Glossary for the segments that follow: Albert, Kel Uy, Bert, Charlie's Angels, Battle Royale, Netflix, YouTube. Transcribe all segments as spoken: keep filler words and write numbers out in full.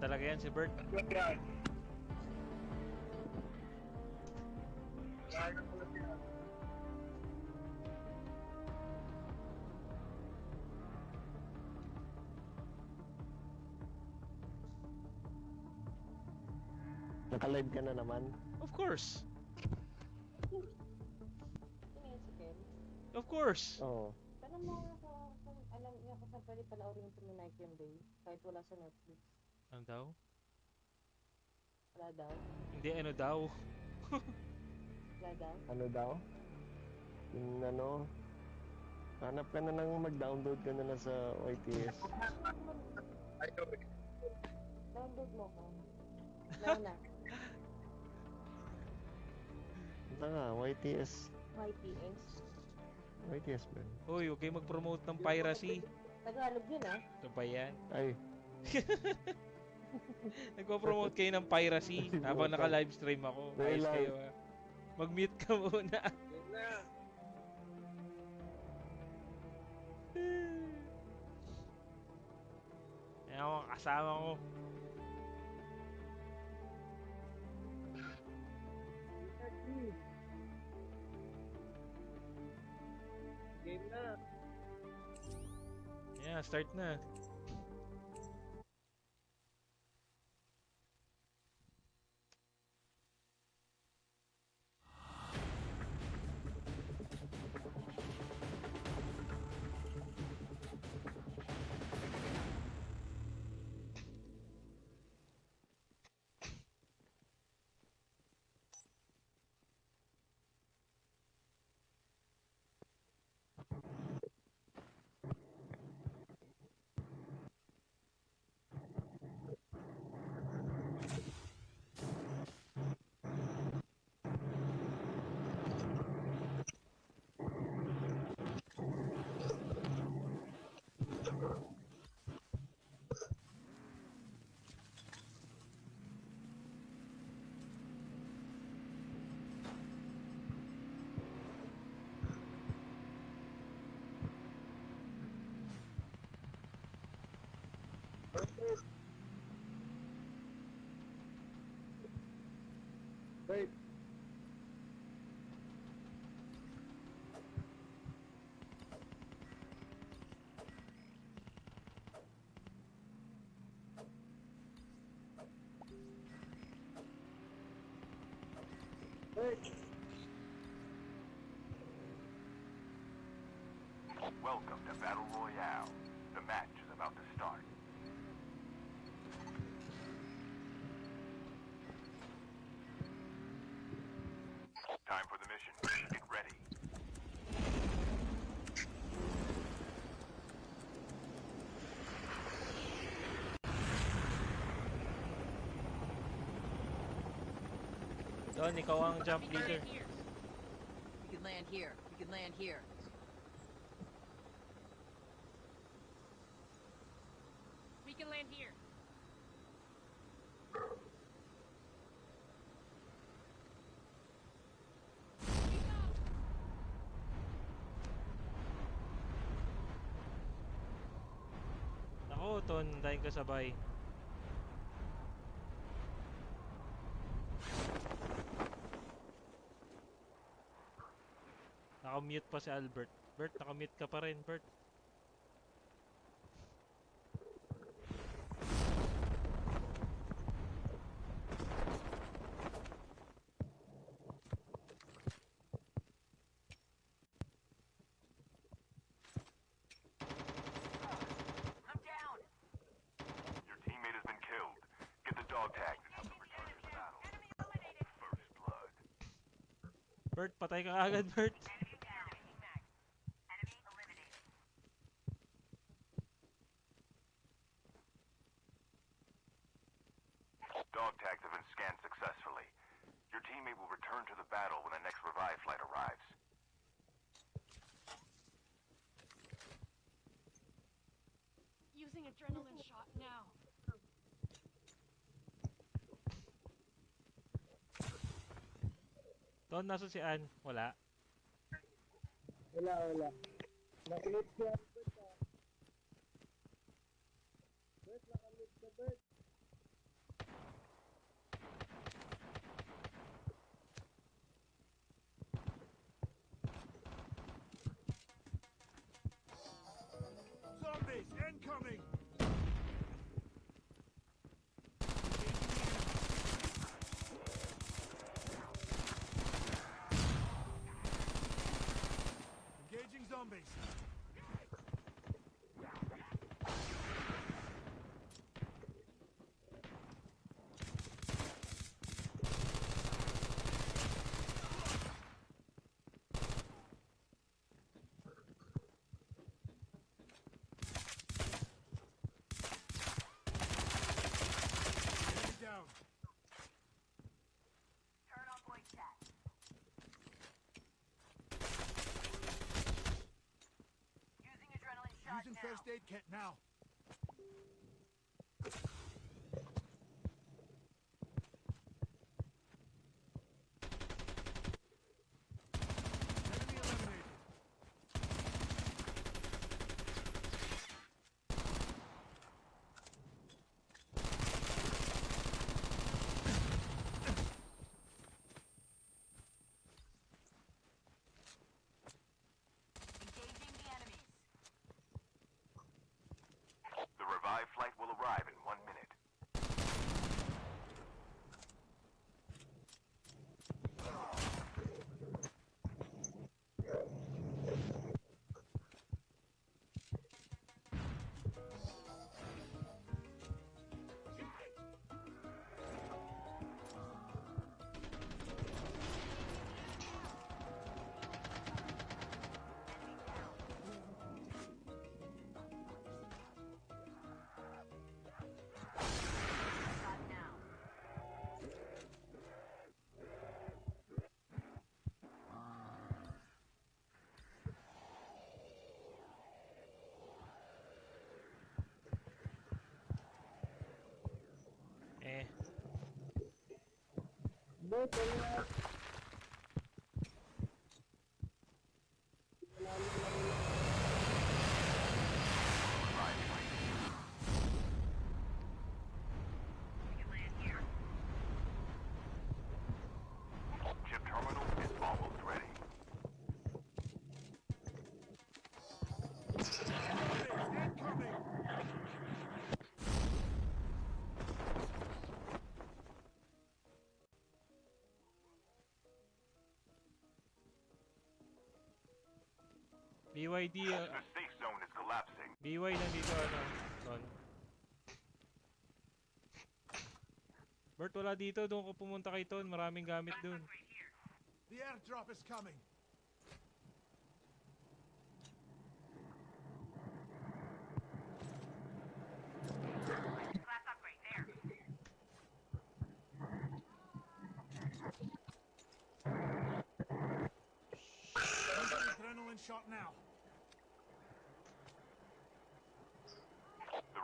Talaga yan si Bert. Naka-live ka na naman? Of course. Of course. Oh. Tanong mo nga kung alam niya kung saan pwede panoorin ito ng night and day kahit wala sa Netflix. Ano daw? Wala daw? Hindi, ano daw? Wala daw? Ano daw? Yung ano? Hanap ka na lang, mag-download ka na lang sa O I T S. Download mo ko. Wala na. Ito nga, Y T S. Y T S? Y T S ba? Uy, huwag kayo mag-promote ng piracy. Tagalog yun ah. Ito ba yan? Ay. Nagpo-promote kayo ng piracy habang naka-livestream ako. Ayos kayo ah. Mag-mute ka muna. Yun na. Ayan ako, kasama ko. Game na. Yeah, start na. Wait. Wait. Welcome to Battle Royale. The match is about to start. Don, ikaw ang jump leader. You can land here. You can land here. We can land here. Nako, Ton, dahil ka sabay. Naka-mute pa si Albert. Bert, naka-mute ka pa rin, Bert. Bert, patay ka agad, Bert. Doon, nasa si Ann. Wala. Wala, wala. Nakilit siya. Bert, nakilit siya, Bert. incoming! Engaging zombies. Down. Turn on voice chat. Using adrenaline shot. Using now. First aid kit now. Eh. No, B Y D uh, the safe zone is collapsing. B Y D nandito ano, Don. Bert, wala dito, doon ko pumunta kay Ton, maraming gamit doon. The airdrop is coming. Adrenaline shot now. The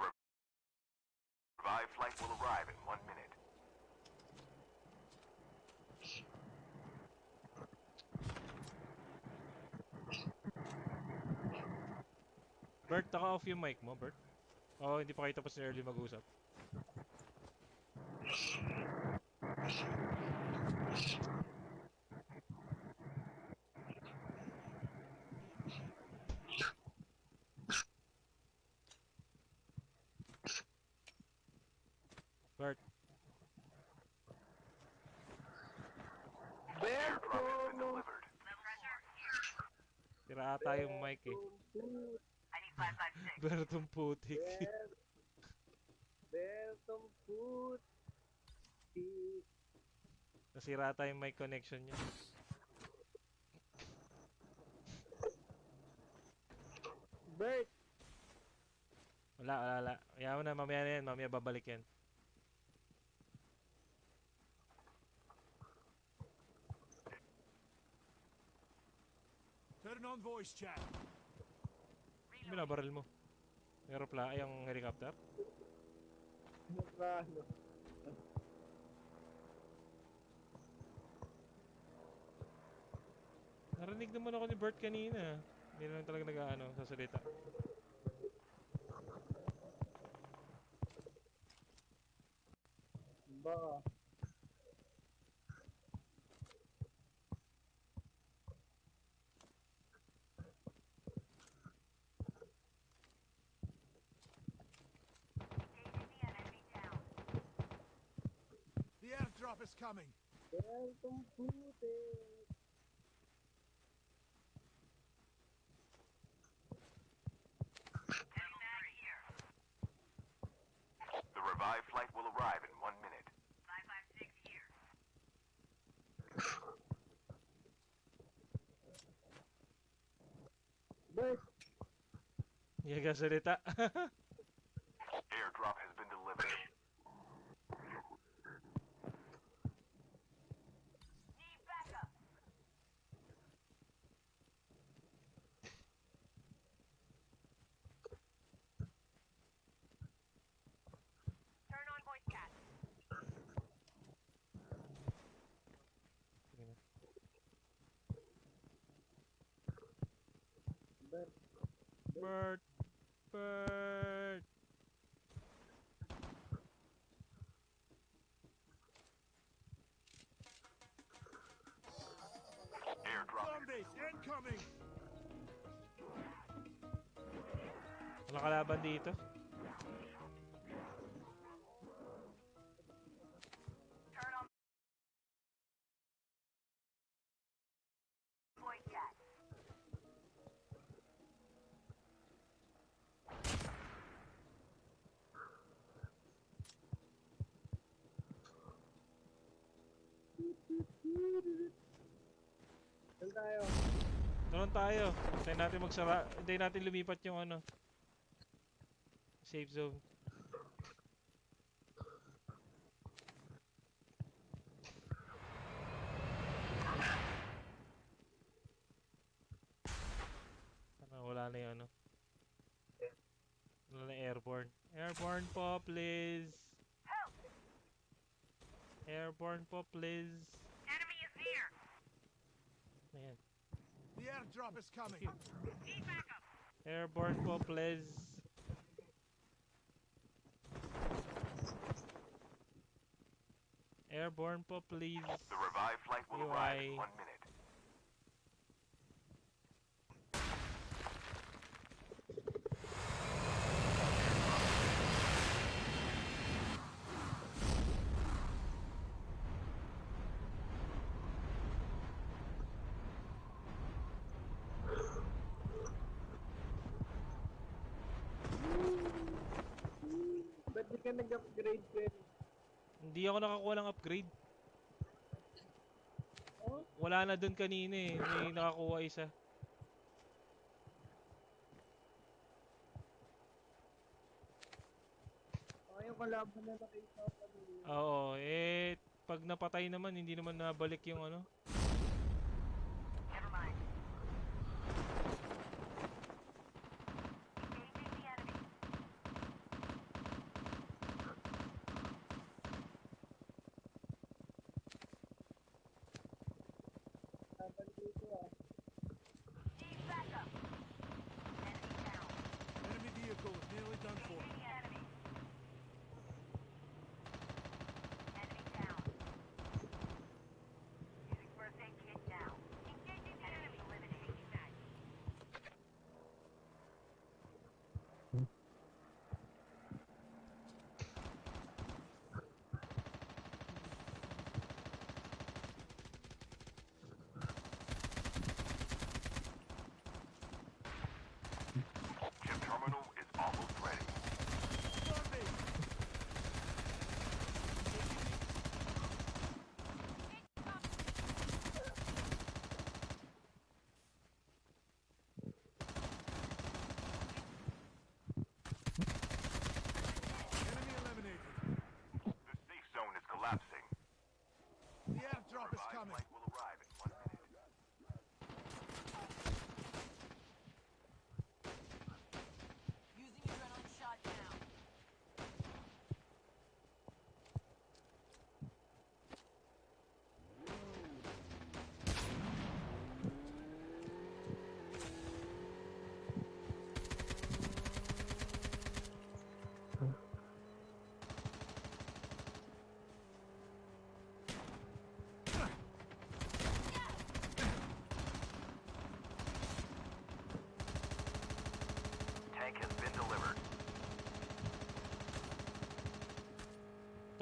revived flight will arrive in one minute. Bert, taka-off yung mic mo, Bert. Oo, oh, hindi pa kayo tapos na early mag-usap. Bert. Bert! Tira ata yung mic eh. Bertong putik. Bertong putik. Nasira ata yung mic connection niya. Bert! Wala, wala, wala. Kaya mo na, mamaya na yan. Mamaya babalik yan. Turn on voice chat. Binabaril mo. Aeropla, ay ang helicopter. Narinig naman ako ni Bert kanina. Hindi na lang talaga nag-ano, sasalita. Ba. backup is coming. The revived flight will arrive in one minute. five five six here. Bert. Llega Sereta. Airdrop has been delivered. Need backup. Turn on voice chat. Bert. Bert. Bert. Zombies incoming. Wala kalaban dito. Doon tayo. Hintayin natin magsara. Hintayin natin lumipat yung ano. Safe zone. Sana wala na yung ano. Wala na airborne. Airborne po, please. Airborne po, please. Enemy is near. Ayan. The airdrop is coming. Need backup. Airborne po, please. Airborne po, please. The revived flight will U I. Arrive in one minute. Nag-upgrade din. Hindi ako nakakuha ng upgrade. Oh? Wala na doon kanina eh. May nakakuha isa. Oh, yung kalaban na nakita ko. Oo, eh pag napatay naman hindi naman nabalik yung ano. Never mind.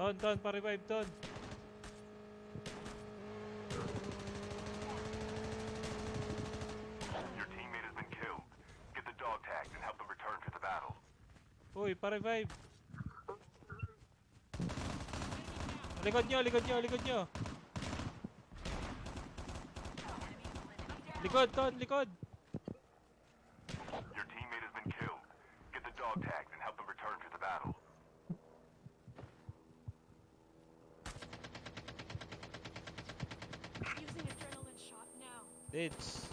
Ton, ton, pa-revive, ton. vibe, parang vibe. Likod nyo, likod nyo, likod nyo. Likod, Ton, likod. Your teammate has been killed. Get the dog tags and help them return to the battle. Using adrenaline shot now. It's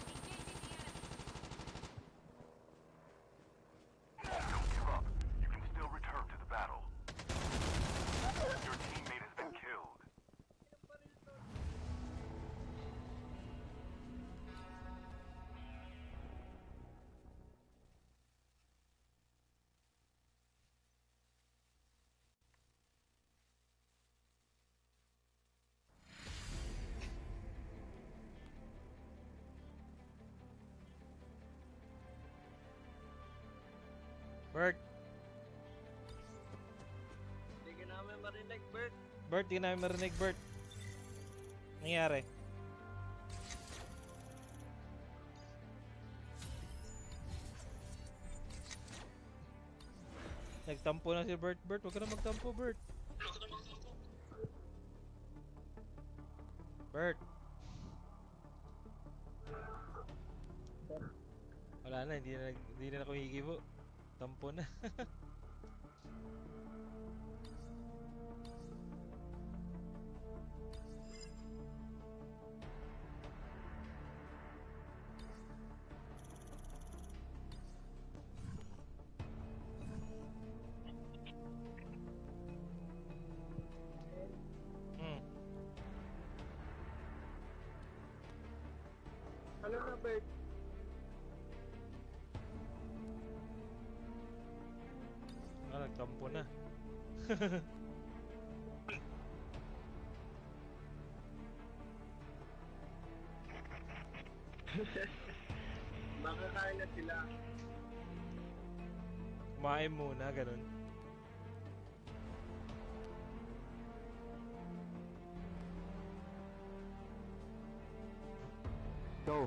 Bert. Hindi ka namin marinig, Bert. Bert, hindi ka namin marinig, Bert. Nangyari. Nagtampo na si Bert. Bert, huwag ka na magtampo, Bert. Huwag ka na magtampo. Bert. Wala na, hindi na, hindi na ako higibo. Tampo na. Hmm. Hello, Albert. Tampo na. Makakain na sila. Kumain muna, ganun. Go.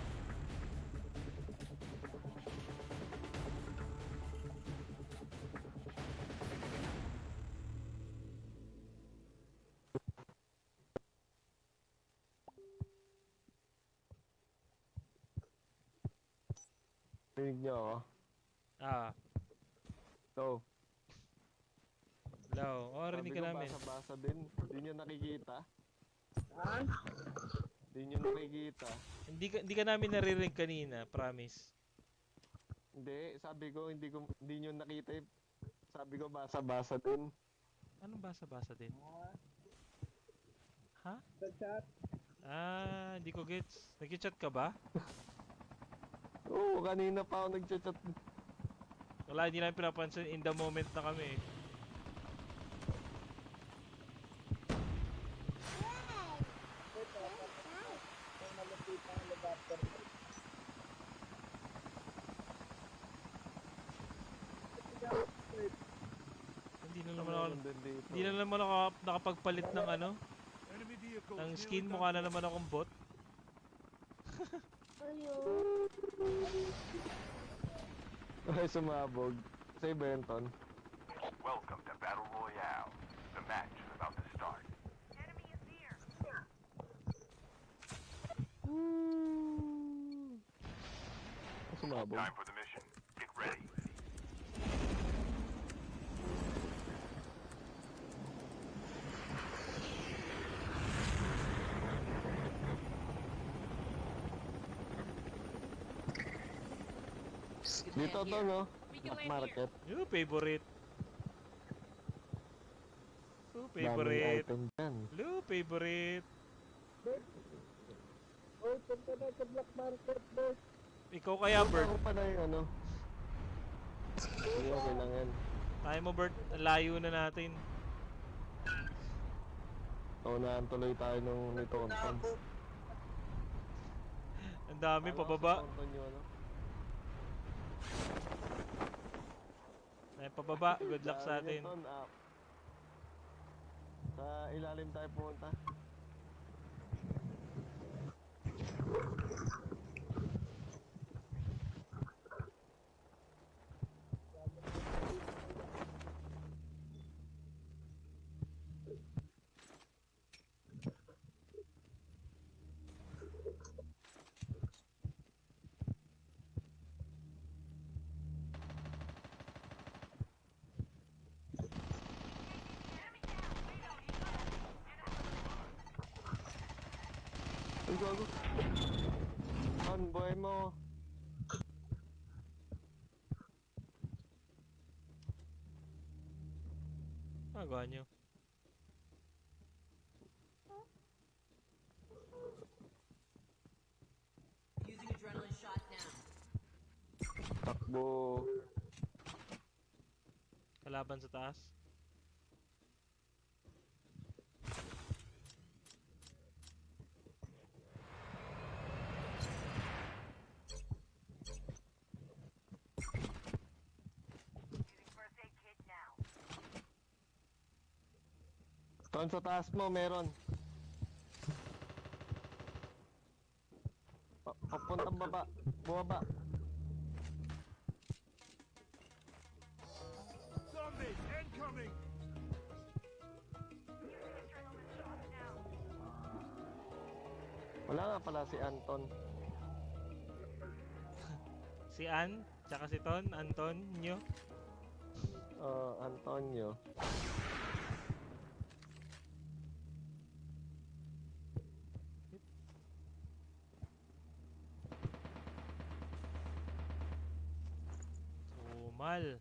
Pinig niyo ako? Ah. So. Hello, oh, rinig ka namin. Basa-basa din, hindi nyo nakikita. Saan? Hindi nyo nakikita. Hindi ka, hindi ka namin naririnig kanina, promise. Hindi, sabi ko, hindi, ko, hindi nyo nakita. Sabi ko, basa-basa din. Anong basa-basa din? Ha? Huh? Chat. Ah, hindi ko gets. Nag-chat ka ba? Oo, kanina pa ako nag-chat. Wala, hindi namin pinapansin. In the moment na kami eh. Hindi na naman ako nakapagpalit ng ano. Ang skin, mukha na naman akong bot. Ay, sumabog. Say Benton. Welcome to Battle Royale. The match is about to start. Enemy is here. Sumabog. Time for the mission. Get ready. Dito to no? Black market. Ooh, favorite. Ooh, favorite. Ooh, favorite. Oh, punta na sa black market, boss. Ikaw kaya, Bert? Ako pa na yung ano. Okay lang yan. Tayo mo, Bert. Layo na natin. Tunahan tuloy tayo nung ni Tonton. Ang dami, pababa. Ang dami, pababa. Ay, pababa. Good luck sa atin. Sa ilalim tayo punta. Convoy mo. Magawa nyo. Using adrenaline shot now. Takbo. Kalaban sa taas. Doon sa taas mo, meron. Papuntang baba. Bumaba. Zombie incoming! Wala nga pala si Anton. Si An? Tsaka si Ton? Anton? Nyo? Oo, uh, Antonio. Mal.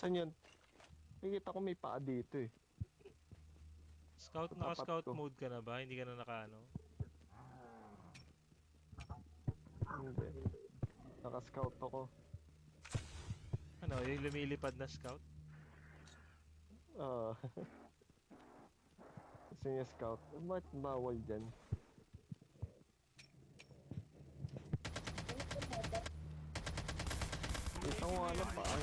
Saan yun? Nakikita ko may paa dito eh. Scout, naka-scout mode ka na ba? Hindi ka na naka-ano? Hindi. Naka-scout ako. Ano? Yung lumilipad na scout? Oo. Kasi niya scout. Ba't bawal dyan? Ang wala pa ay.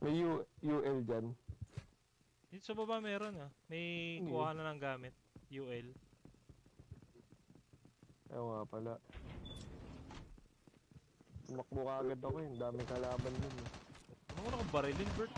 May U UL dyan. Dito sa baba meron ah. May kuha na ng gamit. U L. Ayaw nga pala. Tumakbo ka agad ako eh. Ang daming kalaban nun eh. Ano ko nakabarilin, Bert?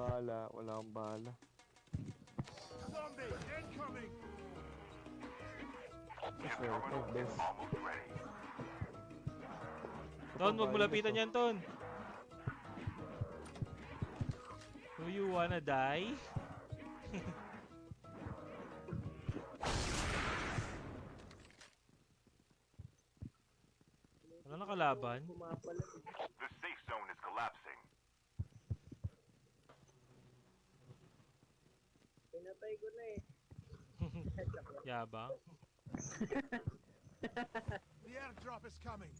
Bala, wala akong bala. Zombie incoming. Ton, wag mo lapitan yan, Ton. Do you wanna die? Wala nakalaban. The safe zone is collapsing. Pinatay ko na eh. Yabang. The airdrop is coming.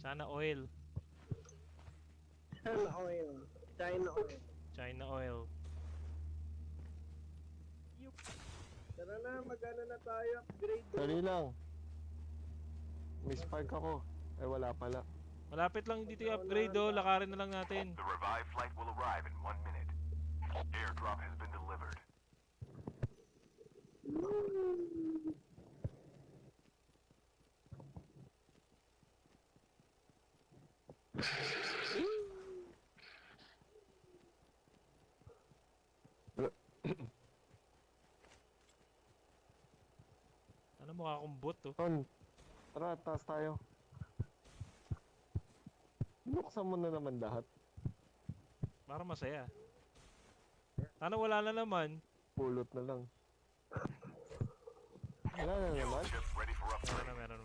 Sana oil. China oil. China oil. China oil. Tara na, magana na tayo. Upgrade. Sorry lang. May spike ako. Eh wala pala. Malapit lang dito yung upgrade oh. Lakarin na lang natin. The revived flight will arrive in one minute. Airdrop has been delivered. Ano mukha akong bot to? Ton, tara, taas tayo. Buksan mo na naman lahat. Para masaya. Ano wala na naman? Pulot na lang. Wala na naman.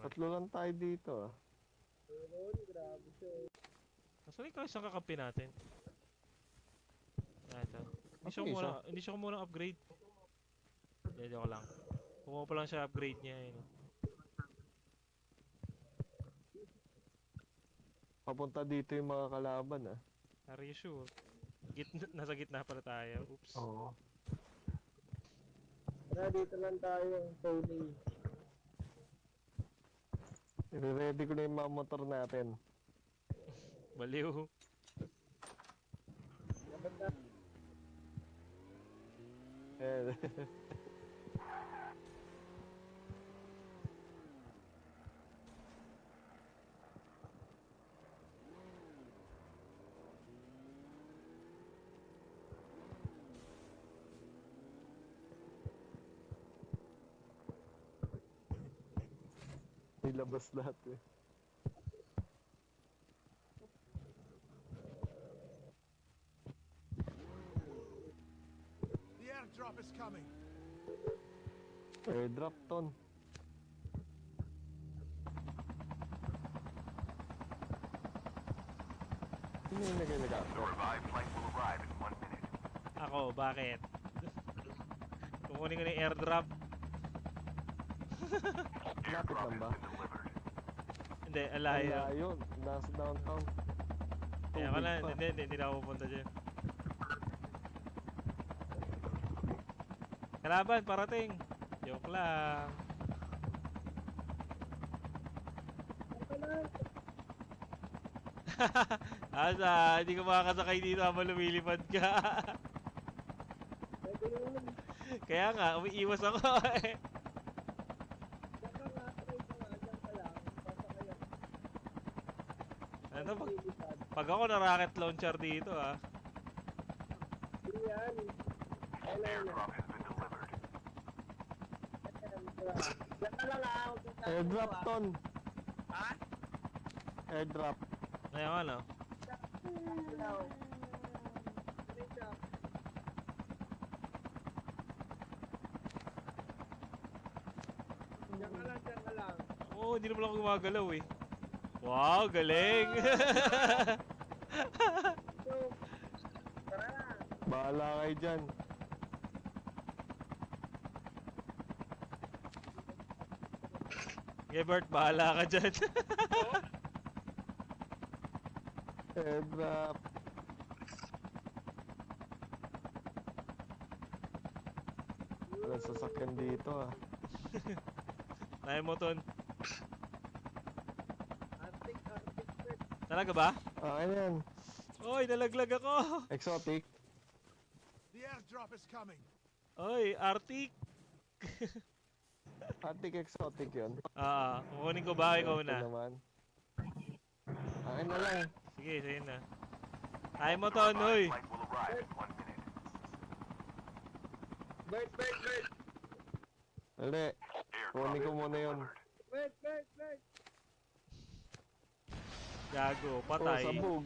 Tatlo lang tayo dito ah. Kaso ikaw isang kakampi natin. Ah, ito. Hindi siya muna, hindi siya muna upgrade. Dito ko lang. Kumuha pa lang siya upgrade niya eh. Papunta dito yung mga kalaban ah. Are you sure? Gitna, nasa gitna pala tayo. Oops. Oo. Tara dito lang tayo, Tony. I-ready ko na yung mga motor natin. Baliw. Eh. Nilabas lahat eh. The airdrop is coming. Airdrop ton. Sino yung nagay nag-airdrop? The revived flight will arrive in one minute. Ako, bakit? Kukunin ko na yung airdrop. Lapit lang ba? Hindi, alayo. Alayo, nasa downtown. Kaya ka lang, hindi, hindi, hindi na ako pupunta dyan. Kalaban, parating! Joke lang. Asa, hindi ko makakasakay dito habang lumilipad ka. Kaya nga, umiiwas ako eh. Ano pag, pag ako na rocket launcher dito ah. Yan. Airdrop has been delivered. Airdrop ton. Ha? Airdrop. Ayun ano? Oo, oh, hindi naman ako gumagalaw eh. Wow, galing! Bahala kayo dyan. Okay, Bert, bahala ka dyan. Airdrop. Walang sasakyan dito ah. Nahin mo, Ton. Talaga ba? Okay na yan. Oy, nalaglag ako. Exotic. The airdrop is coming. Oy, Arctic. Arctic exotic yun. Ah, kukunin ko ba? Ikaw na. Akin na lang. Sige, sige na. Kaya mo to, Noy. Bert, Bert, Bert. Dali. Kukunin ko muna yun. Bert, Bert, Bert. Gago, patay. Oh, sabog.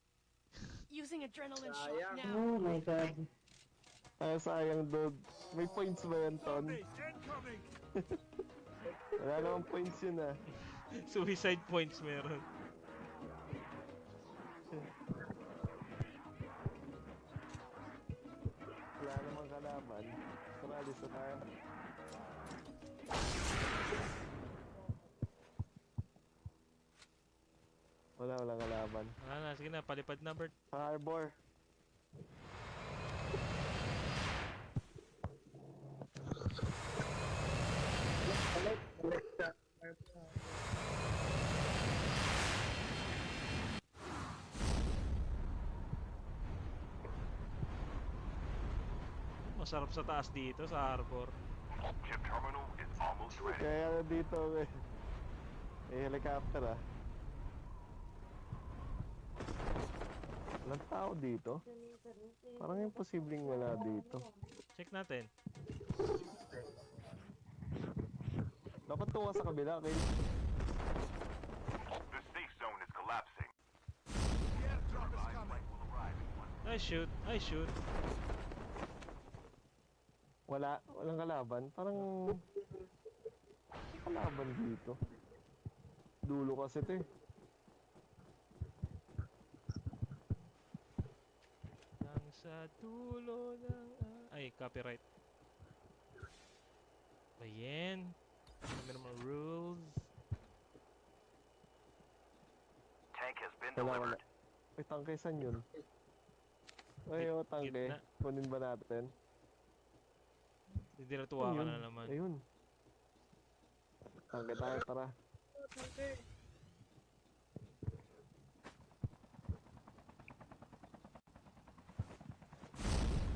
Using adrenaline shot now. Oh my god. Ay, sayang dude. May points ba yan, Ton? Wala namang points yun ah. Suicide points meron. Wala namang kalaban. Sarali sa tayo. Wala, wala kalaban. Wala na, sige na, palipad na, Bert. Harbor. Masarap sa taas dito sa harbor. Ship terminal is almost ready. Kaya dito may, may helicopter ah. Walang tao dito. Parang imposibleng wala dito. Check natin. Dapat tuwa sa kabila, okay? The safe zone is collapsing. I shoot, I shoot. Wala, walang kalaban. Parang kalaban dito. Dulo kasi ito eh. Sa dulo ng... ay, copyright. Ayan. Minimum rules. Tank has been delivered. Ay, tangke, saan yun? Ay, o, tangke. Kunin ba natin? Hindi na tuwa ka na naman. Ayun. Tangke tayo, tara. Tangke.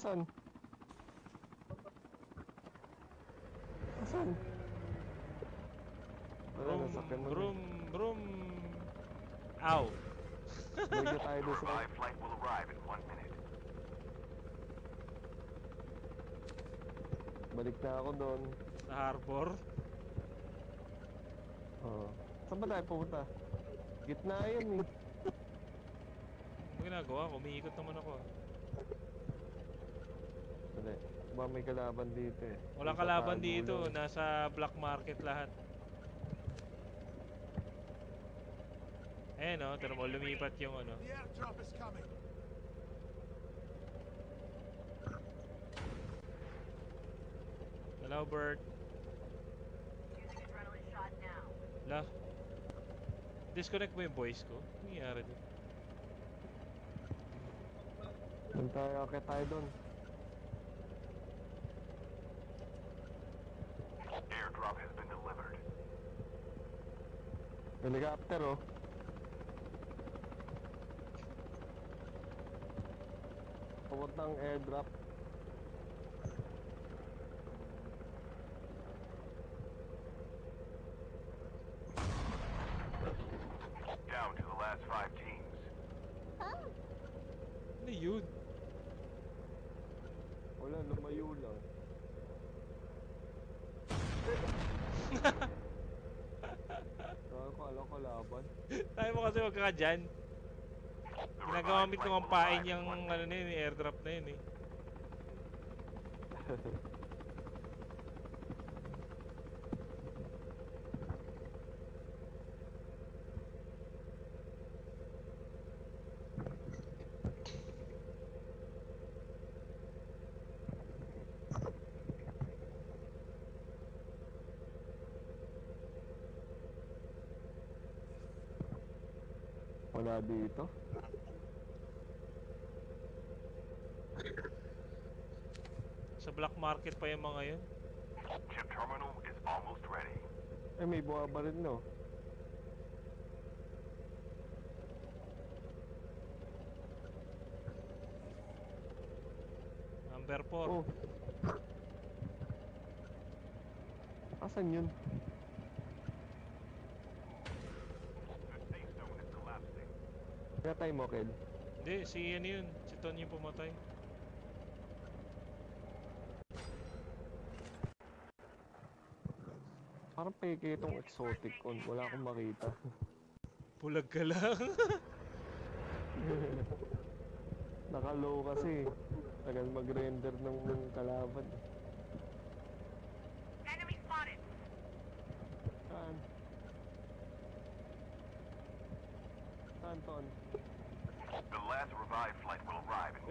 Asan? Asan? Broom, broom, broom. Ow. My flight will arrive in one minute. Balik na ako doon. Sa harbor? Oo. Saan ba tayo pumunta? Gitna yun eh. Ang ginagawa ko, umiikot naman ako. Ba may kalaban dito eh. Walang kalaban dito, nasa black market lahat. Eh no, tara mo lumipat yung ano. Hello, Bert. La. Disconnect mo yung voice ko. Nangyari din. Tayo, okay tayo doon. Airdrop has been delivered. Helicopter, oh. Papuntang airdrop. Down to the last five teams. Huh? Ano yun? Wala, lumayo lang. Alam ko laban. Tayo mo kasi wag ka dyan. Ginagamit ng pampain yung ano na yun, airdrop na yun eh. Wala dito. Sa black market pa yung mga yun. Chip terminal is almost ready. Eh may buha ba rin no? Number four. Oh. Asan yun? Pinatay mo, Ken? Hindi, si yan yun. Si Ton yung pumatay. Parang peke itong exotic on. Wala akong makita. Pulag ka lang. Naka-low kasi. Tagal mag-render ng kalaban. Enemy spotted! Saan? Saan, Ton? The last revived flight will arrive in one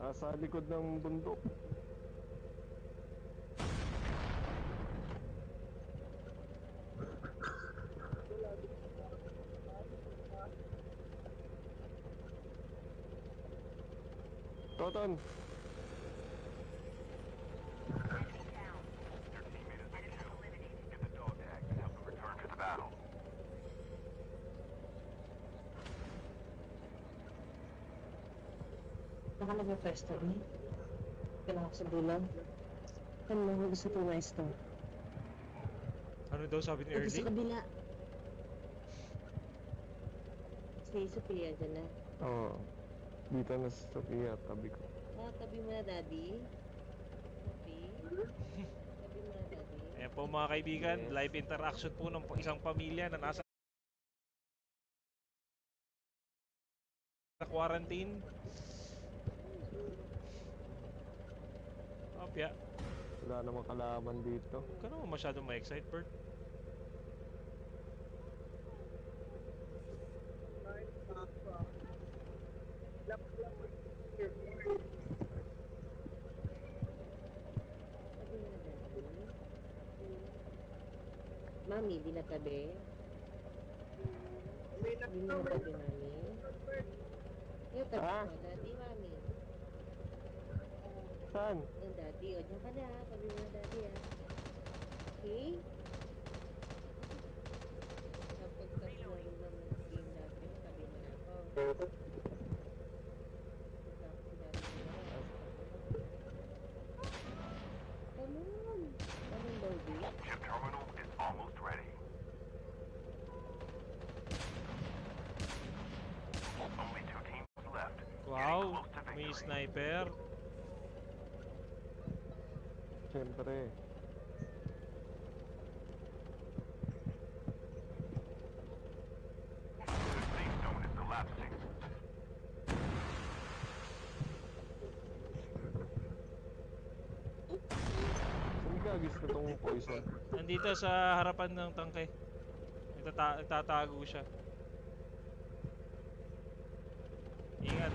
Ah, sa likod ng bundok. Toton. Nag-fester eh. Kailangan ko sa dulang. Kailangan ko gusto ito na store. Ano daw sabi ni Erdi? Ito sa kabila. Say Sophia dyan na. Oo. Dito na si Sophia. Tabi ko. Oh, tabi mo na daddy. Tabi. Tabi mo na daddy. Ayan po mga kaibigan. Yes. Live interaction po ng isang pamilya na nasa quarantine. Opya. Wala namang kalaban dito. Huwag ka naman masyadong ma-excite, Bert. Mami, di na tabi. Di na tabi, mami. Yung tabi ko, daddy, mami. Saan? Yung daddy, o dyan ka na, sabi mo na daddy ah. Okay? Kapag kapuha yung naman yung daddy, sabi mo na ako. Tapos si daddy na ako. Come on! Anong lobby? Ship terminal is almost ready. Only two teams left. Wow! May sniper. Siyempre. Sumigagis na itong poison. Nandito sa harapan ng tangke. Nagtatago siya. Ingat.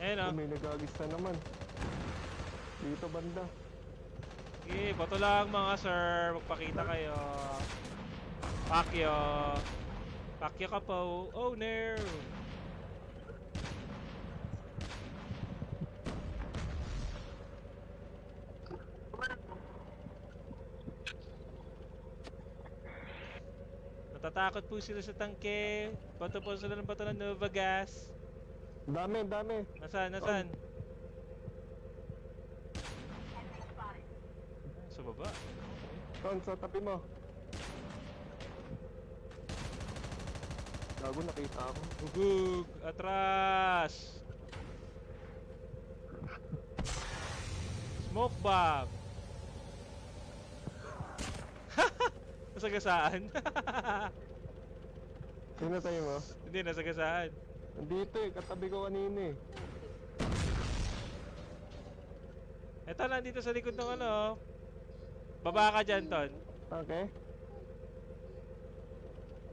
Ayun o. May nagagis na naman. Dito banda. Okay, bato lang mga sir. Magpakita kayo. Pakyo. Pakyo ka po. Oh no! Natatakot po sila sa tangke. Bato po sila ng bato ng Nova Gas. Dami, dami. Nasaan, nasaan? Oh. Sa baba. Ton, sa tabi mo. Gago, nakita ako. Hugug! Atras! Smoke bomb! Nasagasaan? Sino tayo mo? Hindi, nasagasaan. Nandito eh, katabi ko kanina eh. Eto, nandito sa likod ng ano. Baba ka dyan, Ton. Okay.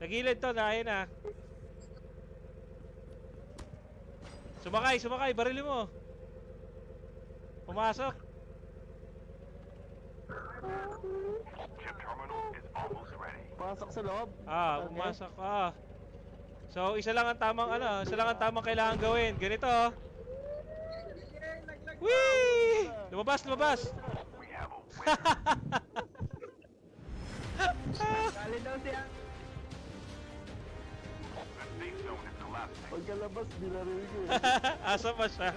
Nagilid, Ton. Ayun ah. Sumakay, sumakay. Barili mo. Pumasok. Pumasok sa loob. Ah, okay. Pumasok. Ah. So, isa lang ang tamang ano. Isa lang ang tamang kailangan gawin. Ganito. Whee! Lumabas, lumabas. Galit daw siya. Pagkalabas, binarinig ko. Asa pa siya?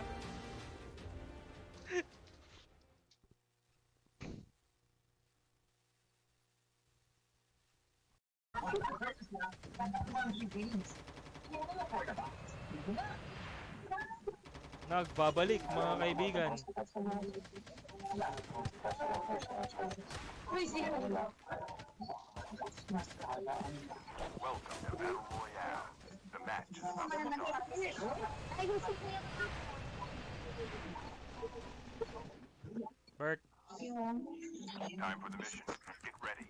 Nagbabalik mga kaibigan. Welcome to Battle Royale. The match is about to start. Bert. Time for the mission. Get ready.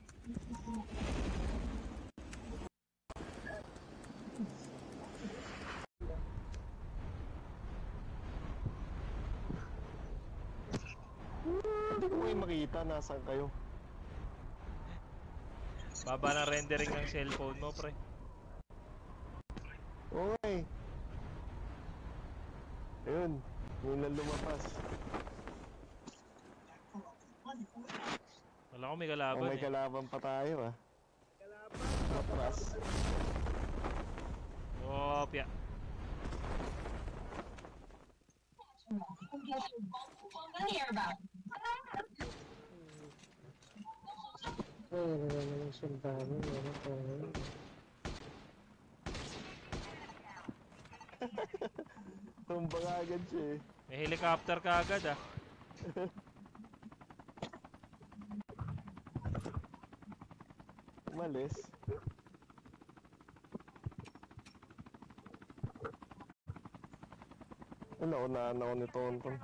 Hindi ko kayo makita, nasaan kayo? Baba na rendering ng cellphone mo, pre. Oy! Ayun, yun lang lumapas. Wala ko, may kalaban eh. May kalaban pa tayo ah. Kalaban! Matras. Opya. Ay, naman yung sundalo, naman tayo. Tumba ka agad siya eh. May helicopter ka agad ah. Umalis. Ano, unaan ako ni Tonton.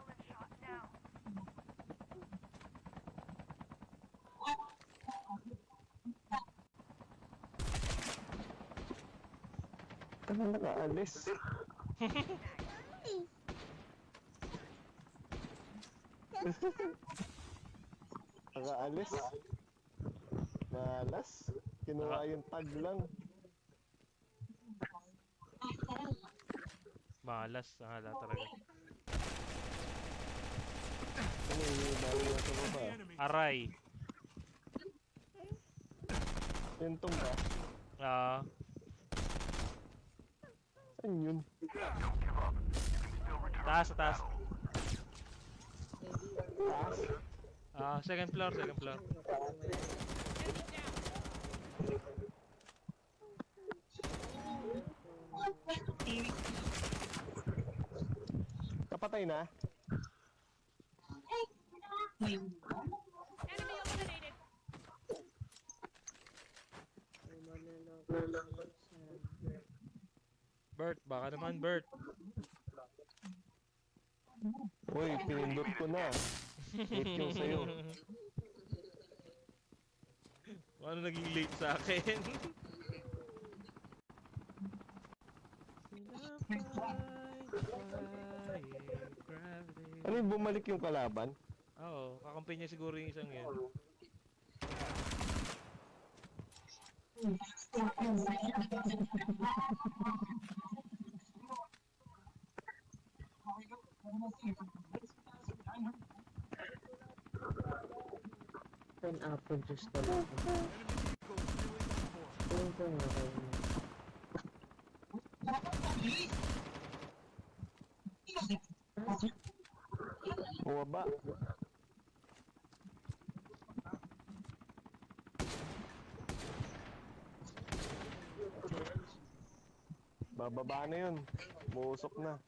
Ano nakaalis? Nakaalis? Nalas? Kinuha yung tag lang. Malas, nahala talaga. Aray. Tintong ba? Ah. Saan yun? Taas, taas. Taas? Ah, second floor, second floor. Kapatay na? Enemy eliminated. Bert, baka naman Bert. Uy, pinindot ko na. Late yung sa'yo. Ano naging late sa akin? Ano yung bumalik yung kalaban? Oo, kakampi niya siguro yung isang yun. Ten apple juice talaga. Waba. Bababa na yun. Busok na.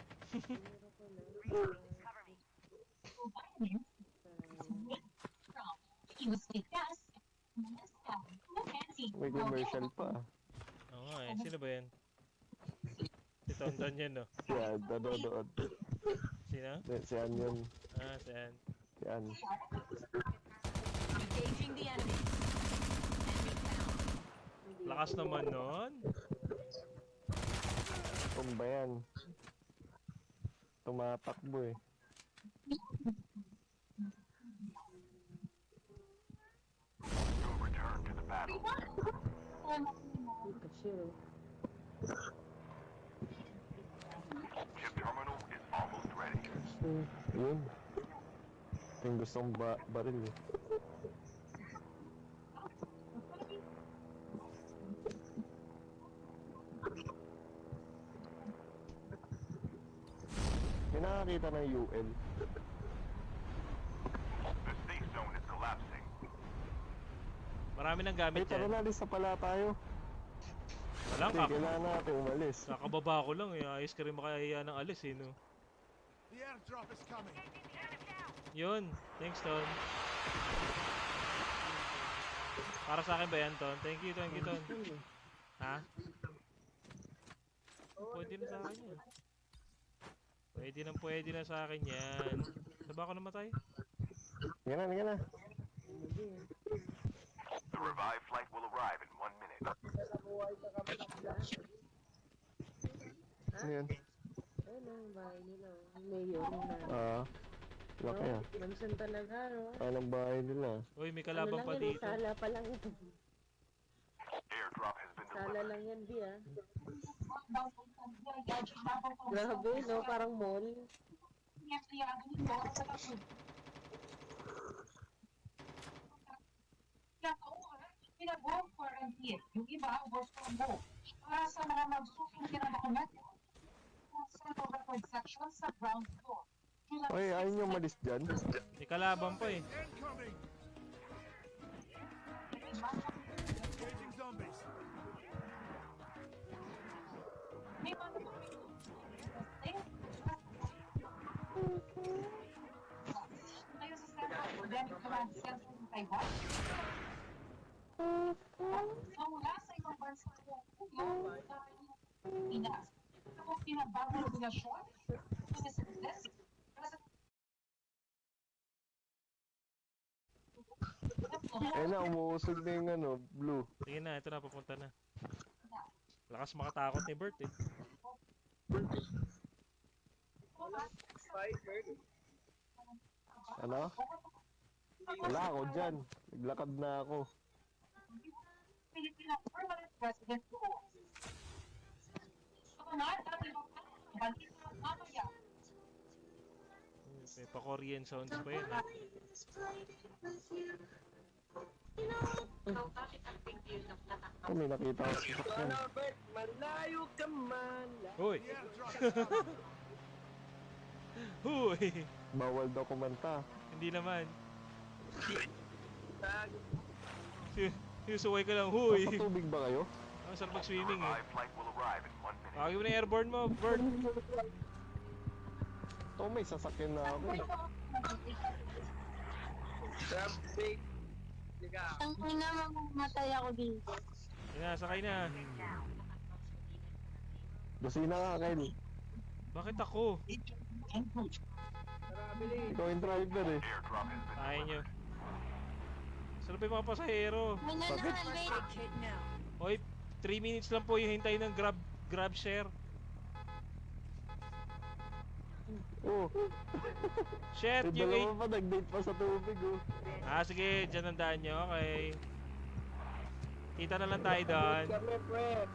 May commercial pa. Oo nga eh. Sino ba yan? Si Tonton yan, no? Si Ad. Dodood. Sino? Si An yun. Ah, si An. Si An. Lakas naman nun. Tumba yan. Tumatakbo eh. You'll return to the battle. Ship terminal is almost ready. Yun. Ito yung gustong ba baril eh. May nakakita ng U L. The safe zone is collapsing. Marami ng gamit dyan. Hey, tara, alis na pala tayo. Walang kap. Kailangan natin umalis. Nakababa ko lang eh. Ayos ka rin makahiya ng alis eh, no? The airdrop is coming. Yun. Thanks, Don. Para sa akin ba yan, Ton? Thank you, thank you, Ton. Ha? Pwede na sa akin yan. Pwede na, pwede na sa akin yan. Saba ako namatay? Yan na, yan na. The revived flight will arrive in one minute. Ano yan? Ano ang bahay nila? Mayo nila. Ah. Laki ah. Mansion talaga, no? Anong bahay nila? Uy, may kalabang pa dito. Sala pa lang ito. Sala lang yan, di ah. Grabe, no? Parang mall. Pinag-work quarantine. Yung iba, work from home. Para sa mga magsusong pinag-dokumento, sa record section sa ground floor. Oy, ayun yung malis dyan. May kalaban po eh. Mula sa ibang bansa ng Puyo, Pinas. Tapos pinabagong obligasyon, pinasipilis, eh na, umuusog na yung ano, blue. Sige na, ito na, papunta na. Lakas makatakot ni Bert eh. Ano? Wala ako dyan, naglakad na ako. May pa-Korean sounds pa yun eh. Oh, may nakita ko sa sakyan. Uy! Uy! Bawal daw kumanta. Hindi naman. Sinusuway ka lang, huy! Napatubig ba kayo? Ang sarap mag-swimming eh. Pakagay mo na yung airborne mo, Bert! Ito may sasakyan na ako eh. Traffic! Sangay na, mamatay ako dito. Sakay na, sakay na. Busina ka, Ken. Bakit ako? Ikaw yung driver eh. Ayaw nyo. Sarap yung mga pasahero. Bakit? Oy, three minutes lang po hihintay ng grab, grab share. Oh. Shit, yung eight. Dalawa pa, nag-date pa sa tubig oh. Ah, sige, dyan ang daan nyo, okay. Kita na lang tayo doon.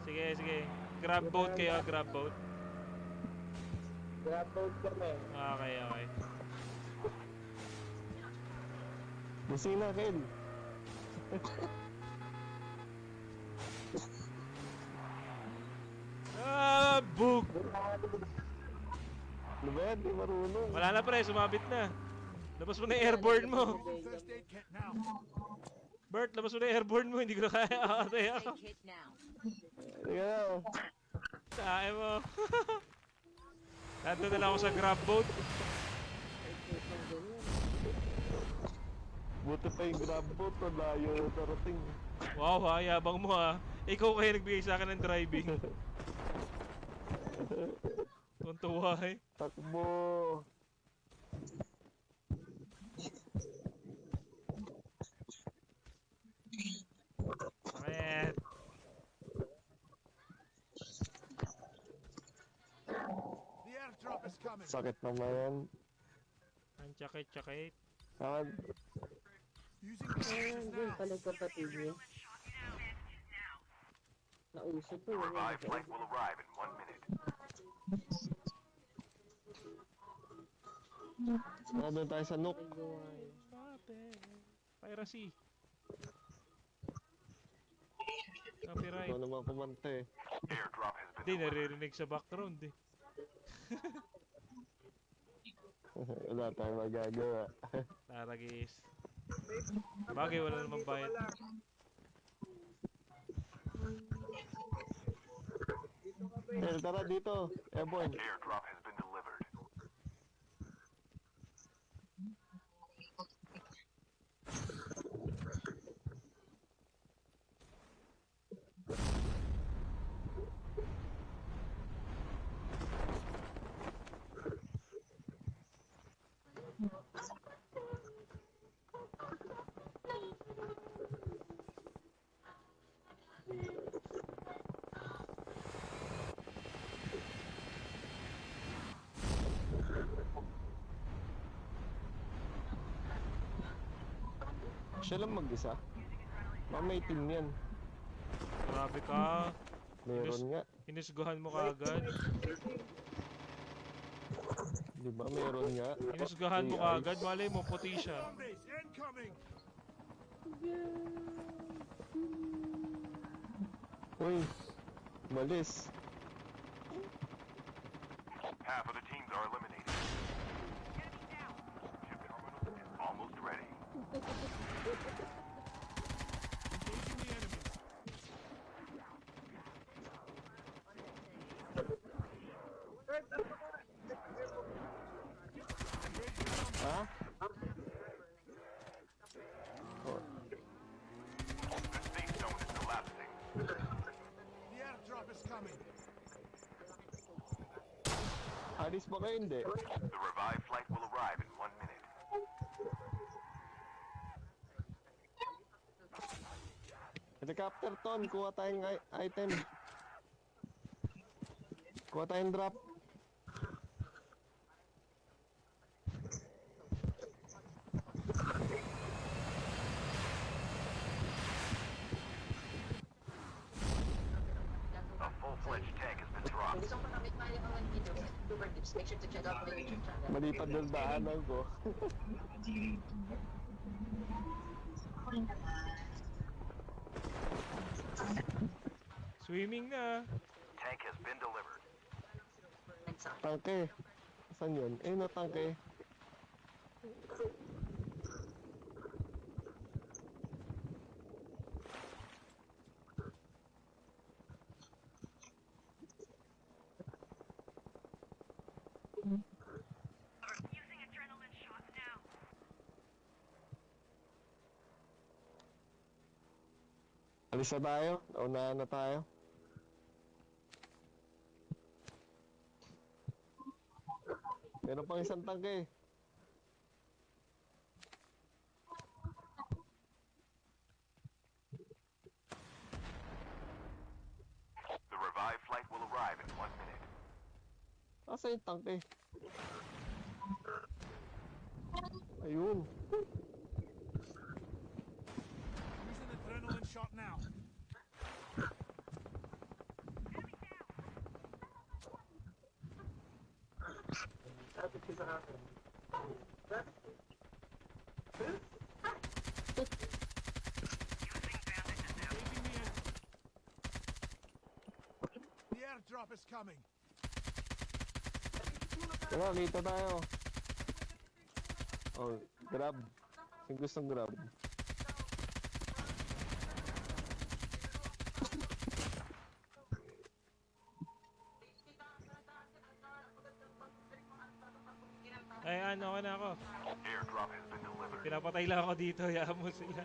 Sige, sige. Grab boat kayo, grab boat. Grab boat kami. Okay, okay. Busina, Ken. Ah, bug. Lubed, di marunong. Wala na pre, sumabit na. Labas mo na airborne mo. Bert, labas mo na airborne mo, hindi ko na kaya. Atay ako. Hindi ka na ako. Tae mo. Nandun na lang ako sa grab boat. Buti pa yung grab boat, wala yung tarating. Wow ha, yabang mo ha. Ikaw kayo nagbigay sa akin ng driving. Tuntuwa eh. Takbo. Ayan. Sakit naman yan. Ang tsakit-tsakit. Saan? Ayan, yun pala kapatid niya. Nausap ko. Revive flight will arrive in one minute. Nandun tayo sa nook. Piracy. Copyright. Ito naman kumanta eh. Hindi, naririnig sa background eh. Wala tayong magagawa. Taragis. Bagay, wala namang bayad. Eh, tara dito. Airborne. Airdrop has been delivered. Siya lang mag-isa. Mamay team yan. Grabe ka. Meron nga. Inisguhan mo kaagad. Diba meron nga. Inisguhan mo kaagad. Malay mo, puti siya. Uy, malis. Half of the teams are eliminated. Ship terminal is almost ready. Engaging the enemy. Huh? Oh. The safe zone is collapsing. The airdrop is coming. Alis ba kayo hindi? The revived flight will arrive in one minute. Helicopter ton, kuha tayong item. Kuha tayong drop. A full-fledged tank has been dropped. Make sure to check out my YouTube channel. Malipad ng bahanan ko. Swimming na. Tank has been delivered. Tanke. Saan yun? Eh, na tanke. Alisa tayo? Naunahan na tayo? Meron pang isang tangke eh. The revived flight will arrive in one minute. Asa yung tangke? Ayun. Adrenaline shot now. The airdrop is coming. Wala, dito tayo. Oh, grab. Yung gustong grab. Ay, ano ka na ako. Airdrop has been delivered. Pinapatay lang ako dito, hayaan mo sila.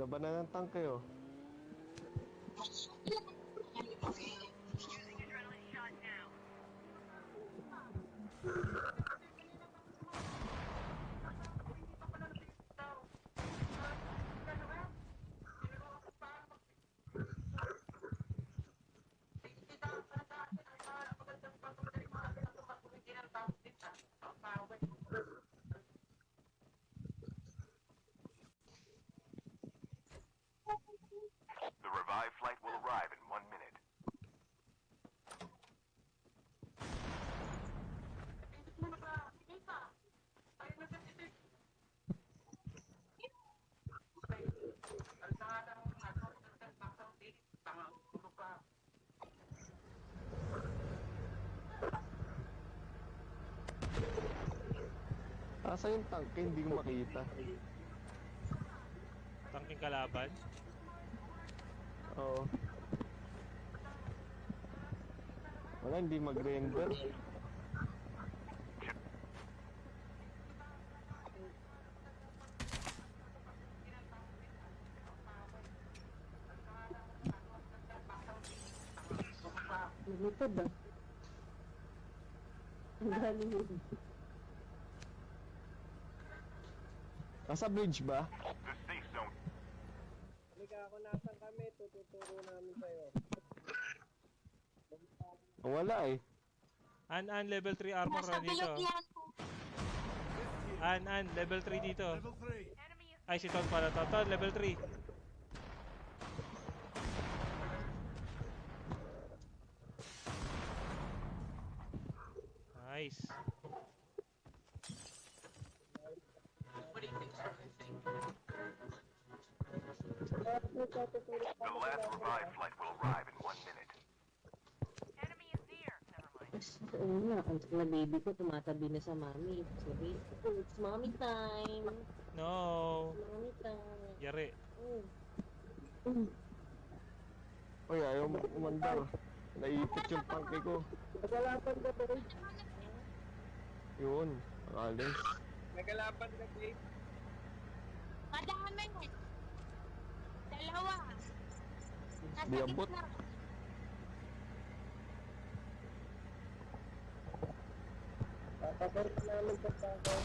Labanan ng tank kayo. Using adrenaline shot now. Asa yung tanke? Hindi ko makita. Tanking kalaban? Oo. Wala, hindi mag-render. Lipad ah. Ang galing mo. Nasa bridge ba? The safe zone. Halika ako, nasan kami? Tututuro namin sa'yo. Wala eh. An-an level three armor na dito. An, an, level three dito. Level three. Ay, si Ton pala. Ton, level three. Nice. What do you think, Charlie? The last revive flight will arrive in one minute. Enemy is near. Never mind. Ang baby ko tumatabi na sa mommy. Sabi, oh, it's mommy time. No. Mommy time. Yari. Uy, ayaw mo kumandar. Naiipit yung pangke ko. Nagalapan ka ba? Yun. Alis. Nagalapan ka, Jake. Madami mo. Dalawa. Di abot. Papaparit namin sa tago.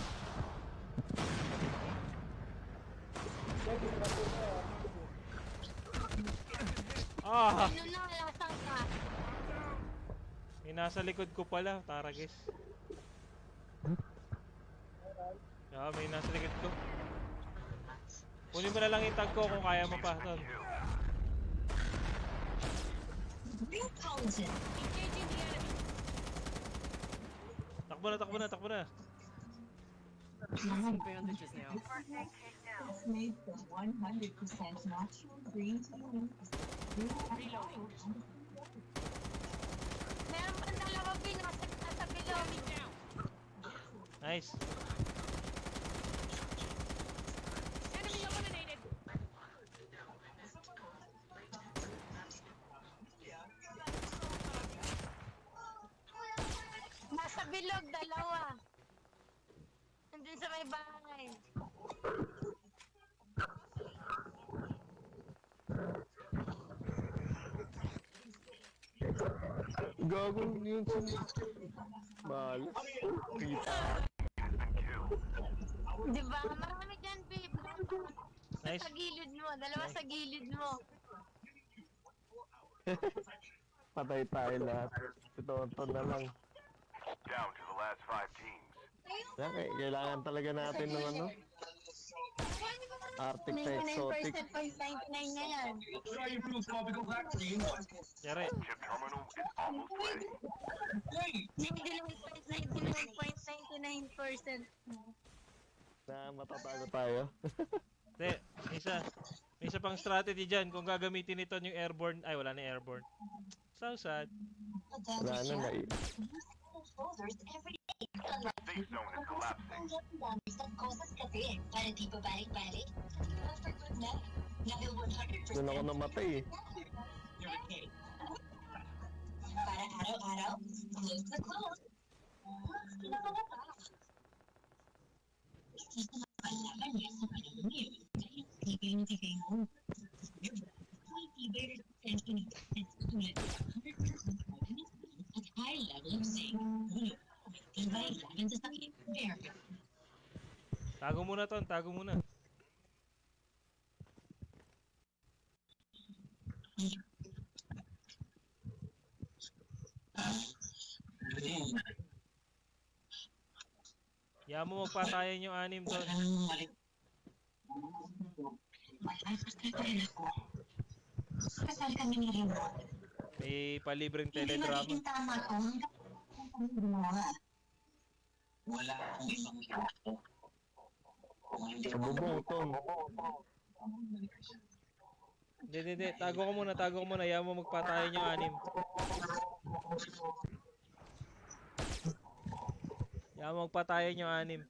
Ah! Ano na, lasang ka? Eh, nasa likod ko pala, taragis. Ah, may nasa likod ko. Kunin mo na lang itag ko kung kaya mo pa. Ton. Takbo na, takbo na, takbo na. Nice. Bilog, dalawa. Nandun sa may bahay. Gago yun sa... Malas. Pita. Diba? Marami dyan, babe. Nice. Sa gilid mo. Dalawa sa gilid mo. Patay tayo lahat. Ito na lang. Down to the last five teams. Okay, kailangan talaga natin ng ano? Arctic na exotic. Yari. Chip terminal is almost ready. ninety-nine point nine nine percent. Na matatago tayo. Hindi, isa. May isa pang strategy dyan. Kung gagamitin nito yung airborne. Ay, wala na airborne. So sad. Wala na, may... Safe zone is collapsing. Doon ako namatay eh. High level of saying, tago muna, Ton. Tago muna. Yan mo, magpatayan yung anim, Ton. Kasal kami ni Ringo. May palibreng teledrama. Hindi magiging tama to. Wala akong ibang ito. Sabubong ito. Hindi, hindi, hindi. Tago ko muna, tago ko muna. Ayaw mo magpatayin yung anim. Ayaw mo magpatayin yung anim.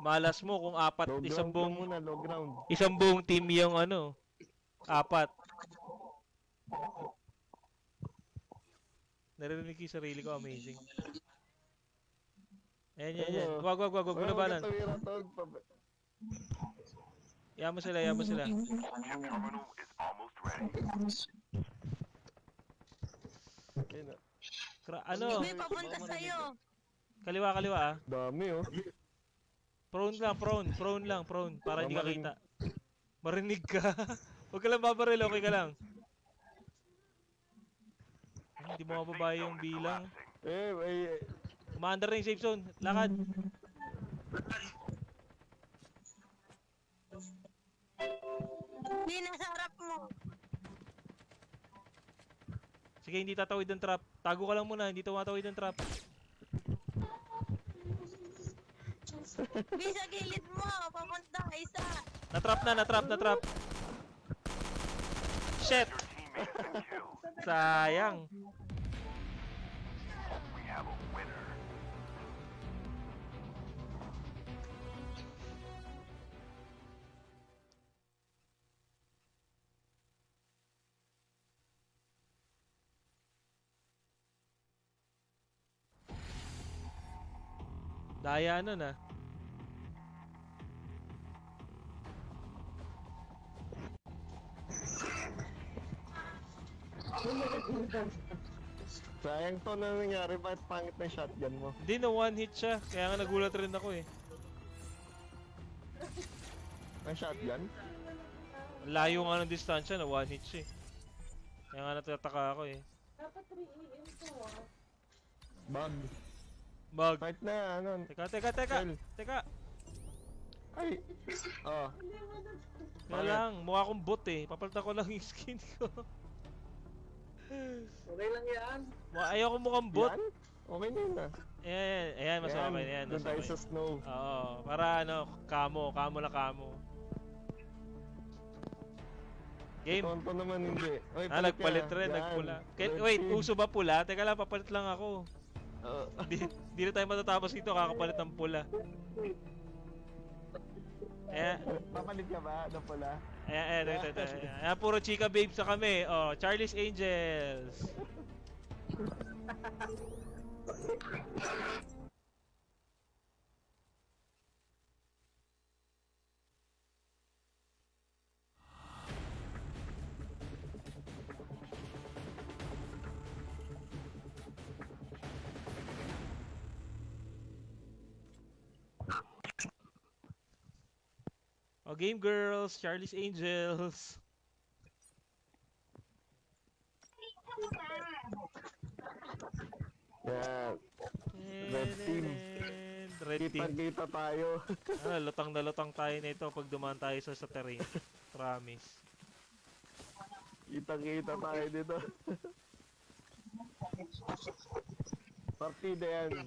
Malas mo kung apat, low isang buong muna, low ground. Isang buong team yung ano, apat. Narinig ko yung sarili ko, amazing. Ayan, yan, yan. Wag, wag, wag, wag mo labanan. Iyan mo sila, iyan mo sila. Ano? May papunta sa'yo. Kaliwa, kaliwa ah. Dami oh. Prone lang, prone, prone lang, prone. Para hindi ka kita. Marinig ka. Huwag ka lang babaril, okay ka lang. Hindi mo mababa yung bilang. Eh, eh. Umaandar na yung safe zone. Lakad. Hindi, nasa harap mo. Sige, hindi tatawid ng trap. Tago ka lang muna, hindi tumatawid ng trap. Bisa gilid mo, papunta isa. Natrap na, natrap, natrap. Shit. Sayang. Daya nun ah. Sayang to na nangyari, bakit pangit na shotgun mo? Hindi na one hit siya, kaya nga nagulat rin ako eh. May shotgun? Layo nga ng distansya na one hit siya eh. Kaya nga natataka ako eh. Dapat three A M to ah. Bug. Bug. Fight na ano. Teka, teka, teka. Well. Teka. Ay. Oo. Oh. Kaya lang, mukha akong bot eh. Papalta ko lang yung skin ko. Okay lang yan. Ayoko mukhang bot. Yan? Okay na yun ah. Ayan, ayan, ayan. Mas ayan. Okay na yan. Doon tayo sa snow. Oo. Para ano, kamo. Kamo na kamo. Game. Tonto naman hindi. Oy, ah, nagpalit ka. Rin. Yan. Nagpula. Kaya, wait, uso ba pula? Teka lang, papalit lang ako. Oo. Di, di na tayo matatapos dito. Kakapalit ng pula. Ayan. Papalit ka ba ng pula? Ayan, ayan, ayan, ayan, ayan, ayan, ayan, puro chika babes na kami. Oh, Charlie's Angels. Oh, game girls, Charlie's Angels. Yeah. Red team. Red team. Kita tayo. Ah, lutang na lutang tayo nito pag dumaan tayo sa, sa terrain. Promise. Kita-kita tayo dito. Partida yan.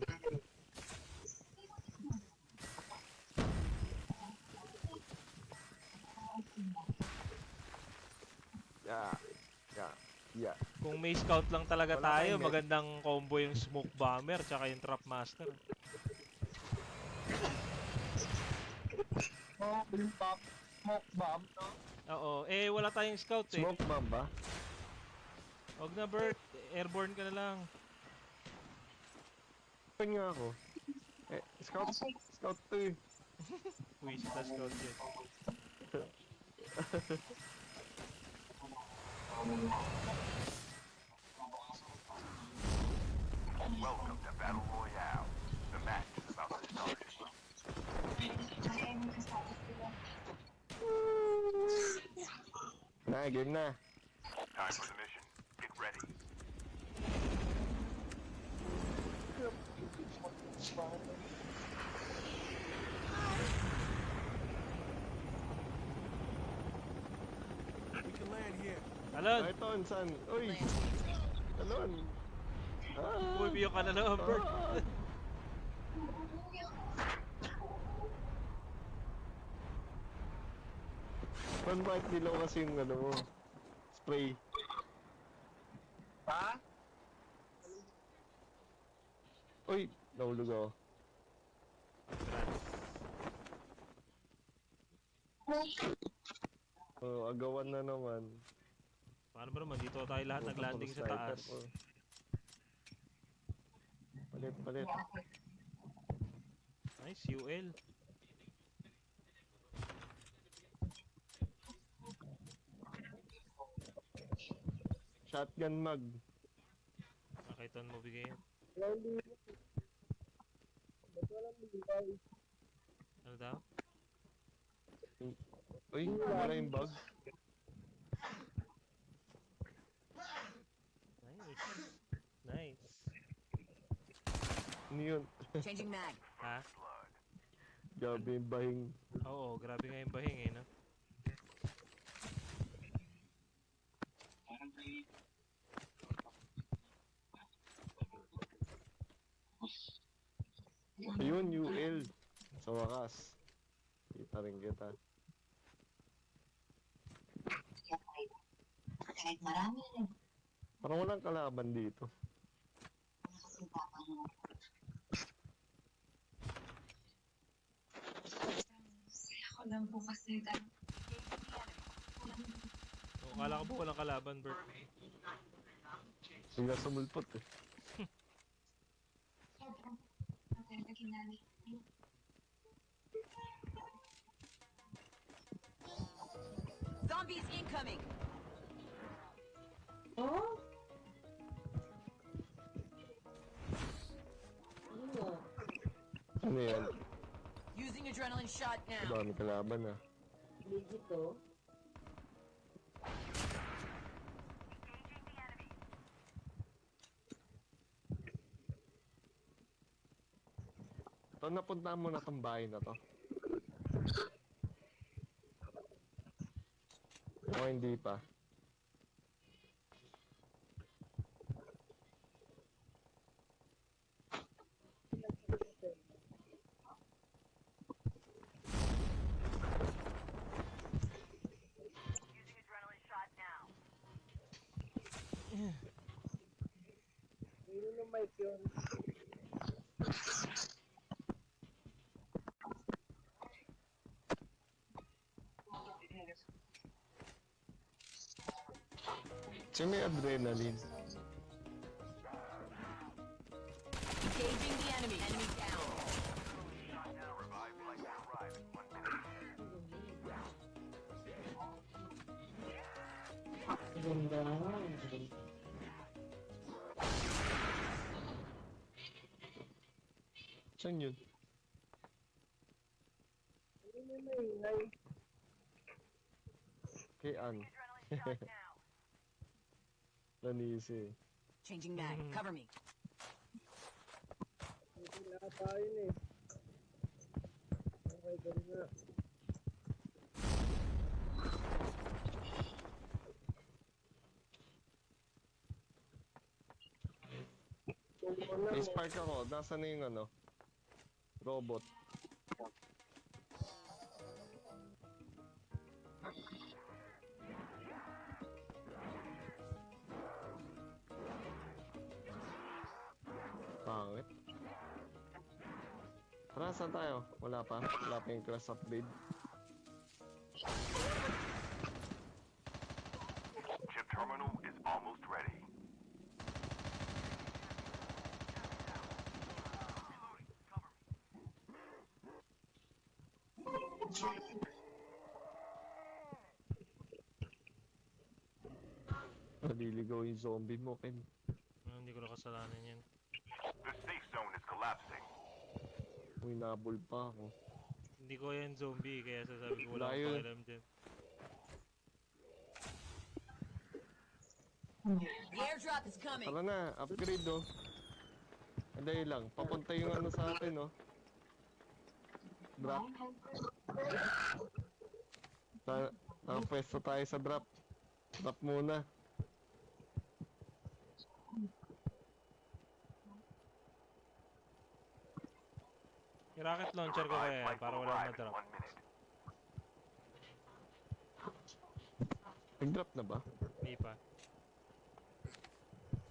Yeah, yeah, yeah. Kung may scout lang talaga wala tayo, magandang combo yung smoke bomber tsaka yung trap master. Smoke bomb, smoke bomb, no? Oo, eh wala tayong scout eh. Smoke bomb ba? Huwag na Bert, airborne ka na lang. Saan nga ako? Eh, scout, scout to eh. Uy, sila scout yun. Welcome to Battle Royale. The match is about to start. Nah, good enough. Time for the mission. Get ready. We can land here. Alon! Ay, Ton, saan? Uy! Alon! Ah! Bumiyo ka na naman, Bert! Ah. Ton, bakit dilaw kasi yung ano mo? Spray. Ha? Uy! Nahulog ako. Oh, agawan na naman. Paano ba naman? Dito tayo lahat naglanding sa taas. Palit, palit. Nice, U L. Shotgun mag. Okay, Ton, mo bigay yan. Ano daw? Uy, wala yung bug. Nice. Nice. Ano yun? Changing mag. Ha? Grabe yung bahing. Oo, grabe nga yung bahing eh, no? Ayun, U L. Sa wakas. Kita rin kita. Parang walang kalaban dito. Ako lang po kasi dahil o, kala ka po walang kalaban, Bert. Hindi na sumulpot eh. Zombies incoming! Oh? Ooh. Ano yan? Using adrenaline shot now. Dami kalaban ah. Legit to. Ito, napuntaan mo na itong bahay na to. O hindi pa. Siya may adrenaline. Engaging the enemy. Enemy down. Ganda. Saan yun? Kay Ann. Nanisi. Changing mag. Mm-hmm. Cover me. May spark ako. Nasaan na yung ano? Robot. Pangit. Tara, saan tayo? Wala pa. Wala pa yung class update. Chip terminal is almost ready. Naliligaw yung zombie mo, Kim. Ah, hindi ko na kasalanan yan. The safe zone is collapsing. Uy, nabol pa ako. Hindi ko yan zombie, kaya sasabi ko wala akong pakialam dyan. The airdrop is coming. Tara na, upgrade oh. Anday lang, papunta yung ano sa atin oh. Drop. Nakapwesto tayo sa drop. Drop muna. Yung rocket launcher ko kaya yan, para wala na-drop. Nag-drop na ba? Hindi pa.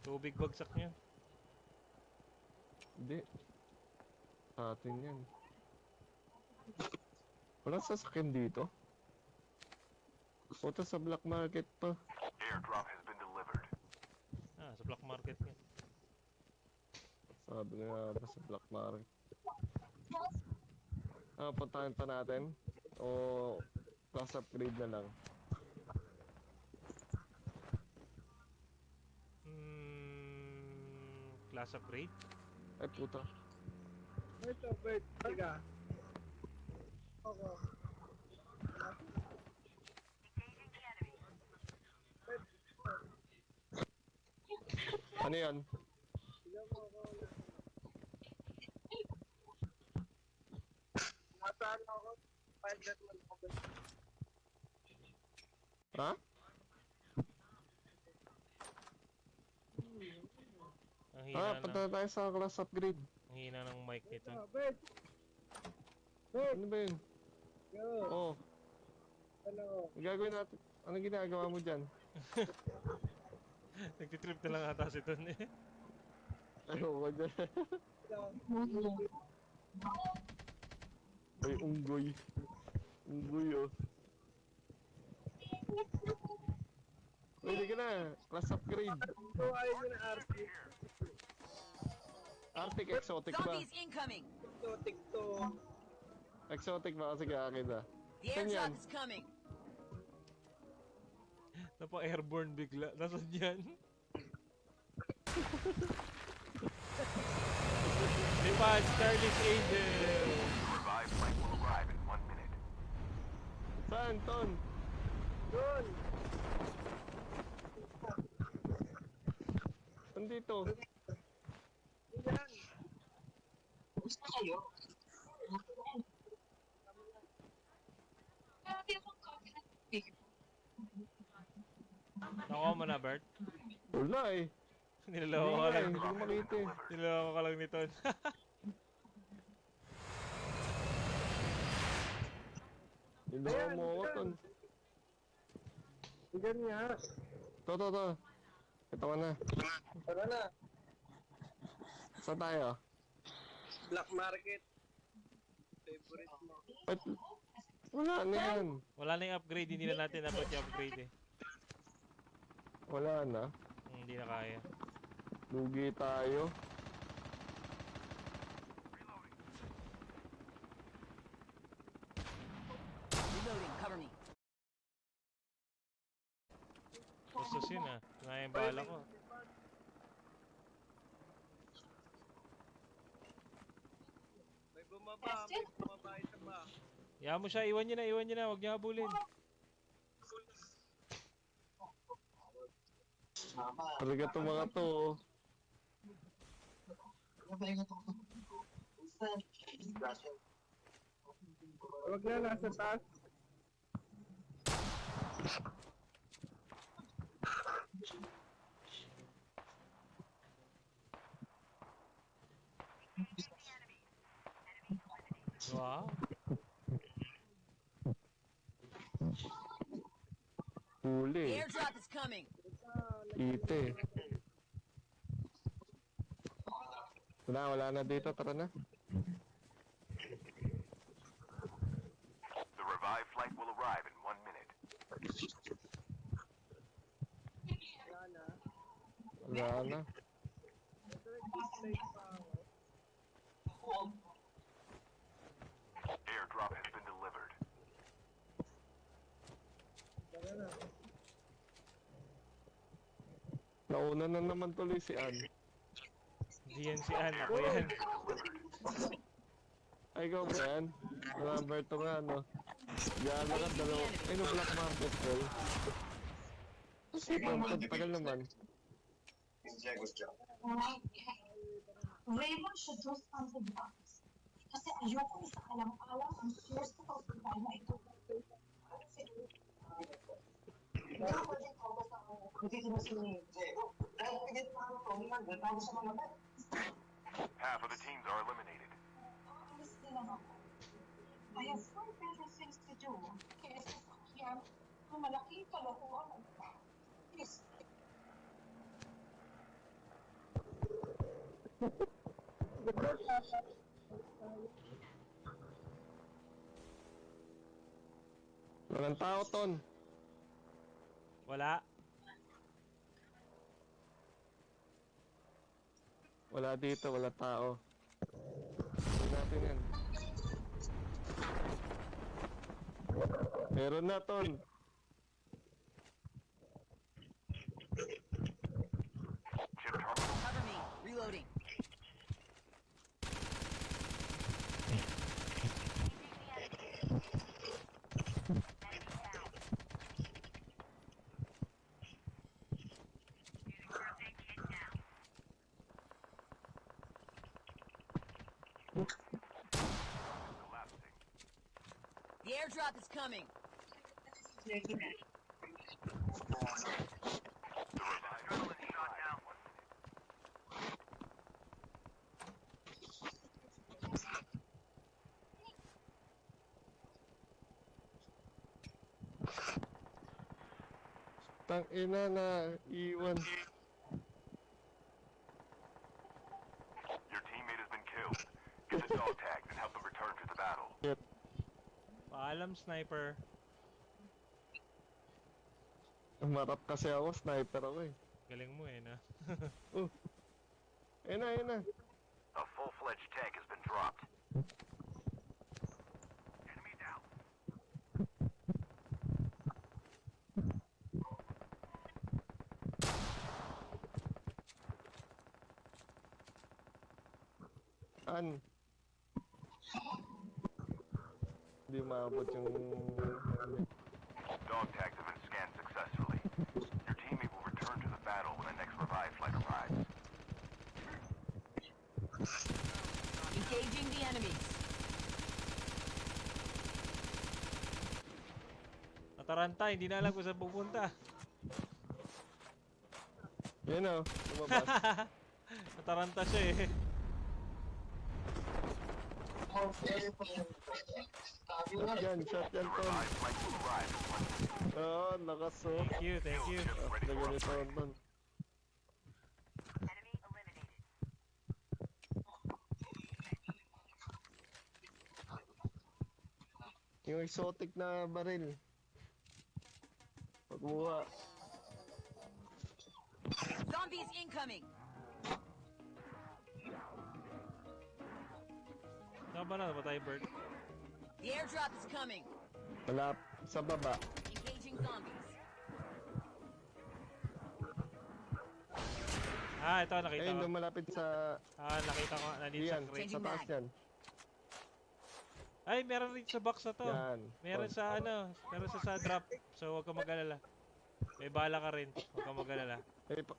Tubig bagsak niyan. Hindi. Sa atin yan. Walang sasakin dito. Puta sa black market pa. Airdrop has been delivered. Ah, sa black market niya. Sabi nga ba sa black market. Ah, puntahan pa natin o class upgrade na lang. Hmm, class upgrade? Ay puta. Wait, wait, tiga. Okay. Ano yan? Ha? Ang hina ah, punta tayo sa class upgrade. Ang hina ng mic nito. Bert! Bert! Ano ba yun? Yo! Oh. Hello! Gagawin natin. Ano ginagawa mo dyan? Nagtitrip na lang ata si Ton eh. Ano ba dyan? Ay, unggoy. Unggoy oh. Pwede ka na. Class upgrade. Arctic exotic ba? Zombies incoming! Exotic to. Exotic ba kasi kaakit ah. The airdrop is coming! Napa-airborne bigla. Nasaan yan? Diba? Charlie's Angels! Revive flight will arrive in one minute. Saan, Ton? Doon! Nandito. Gusto kayo? Nakuha mo na, Bert? Wala eh. Nilalawa ko lang. Hindi ko makita eh. Nilalawa ko lang nito. Nilalawa mo ako ton. Higan niya. To, to, to. Ito ka na. Ito ka na. Saan tayo? Black market. Favorite mo. Wala na yan. Wala na yung upgrade. Hindi na natin dapat yung upgrade eh. Wala na. Hindi na kaya. Lugi tayo. Reloading, cover me. Bastos yun ah. Kaya yung bahala ko. May bumaba. May bumaba isa ba? Iyan mo siya. Iwan nyo na. Iwan nyo na. Huwag nyo habulin. Talaga itong mga to. Huwag na nasa taas. Wow. Huli. Airdrop is coming. Ite. Wala, wala na dito. Tara na. The revived flight will arrive in one minute. Wala na. Airdrop has been delivered. Wala na. Nauna na naman tuloy si Ann. Hindi yan si Ann, ako yan. Ay, ikaw ba yan? Roberto nga, ano? Gala ka, dalawa. Ay, no, black market, girl. Tagal naman. Raymond should just answer the box. Kasi ayoko isa alam-alam ang source na pagpunta na ito. Ako din ako basta ako. Hindi ko si Diego. Dahil pigit pa ako kung ilang gatago sa mga bat. Half of the teams are eliminated. Alis din ako. I have four better things to do. Kesa sa akin, kung malaking kalokohan ang bat. Yes. Walang tao, Ton. Wala. Wala dito, wala tao. Tignan natin yan. Meron na, Ton. Cover me. Reloading. The airdrop is coming. Tang ina na iwan. Your teammate has been killed. Get the dog tags and help them return to the battle. Yep. Paalam, sniper. Umarap kasi ako, sniper ako eh. Galing mo eh na. Oh. Ayun na, ayun na. A full-fledged tag has been dropped. Enemy down. An di maabot yung dog tags have been scanned successfully. Your teammate will return to the battle when the next revive flight arrives. Engaging the enemies. Nataranta, hindi na alam kung saan pupunta. You know, lumabas. Nataranta siya eh. Shotgun, shotgun ton. Oo, lakas oh. Thank you, thank you. Nagano yung sound nun. Yung exotic na baril. Pagbuha. Zombies incoming! Saan ba na? Patay, Bert. The airdrop is coming. Wala. Sa baba. Engaging zombies. Ah, ito. Nakita ko. Ayun, lumalapit sa... Ah, nakita ko. Nandito sa crate. Sa taas yan. Ay, meron rin sa box na to. Yan. Meron oh. sa ano. Meron sa sa drop. So, huwag ka mag-alala. May bala ka rin. Huwag ka mag-alala. Ay, pa...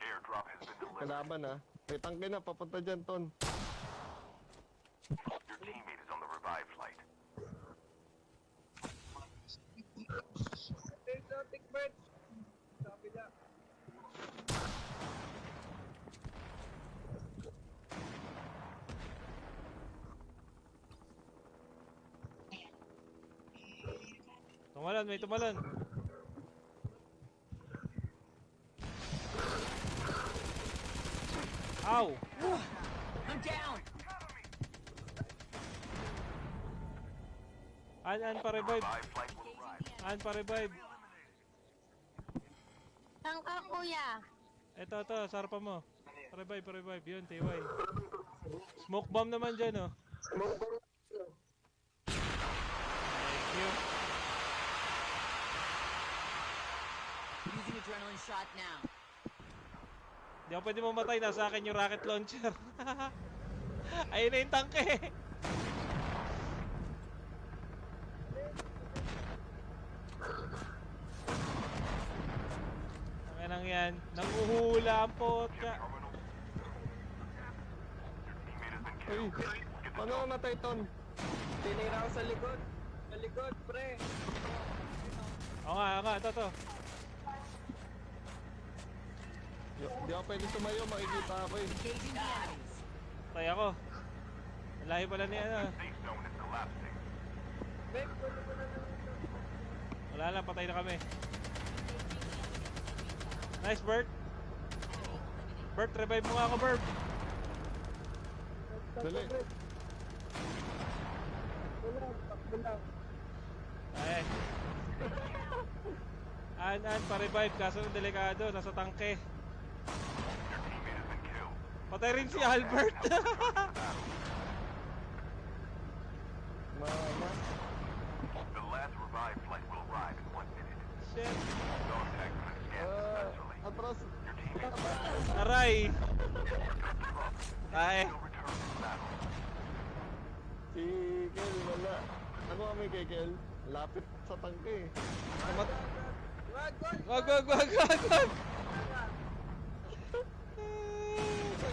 Airdrop has been delivered. Kalaban ah. May tangke na. Papunta dyan, Ton. Your teammate is on the revive flight. There's nothing, Bert. Stop it up. Tumalon, may tumalon. Ow! I'm down! An, an, pa-revive. An, pa-revive. Ang ka, kuya. Ito, ito. Sarpa mo. Pa-revive, pa-revive. Yun, T Y. Smoke bomb naman dyan, oh. Smoke bomb. Thank you. Using adrenaline shot now. Hindi ako pwede mamatay. Nasa akin yung rocket launcher. Ayun na yung tanke. Nang yan, nanguhula ang pota. Uy, paano ka matay, Ton? Tinira ako sa likod. Sa likod, pre. Oo nga, oo nga, ito, ito. Di ako pwede tumayo, makikita ako eh. Patay ako. Malayo pala niya, ano. Wala lang, patay na kami. Nice, Bert. Bert, revive mo ako, Bert. Dali. Ay. An, an, pa-revive. Kaso delikado, nasa tangke. Patay rin si Albert. Mama. The last revive flight will arrive in one minute. Shit. Uh, atras. Aray. Ay. Si Kel, wala. Ano kami kay Kel? Lapit sa tangke eh. Amat. Wag, wag, wag, wag, wag.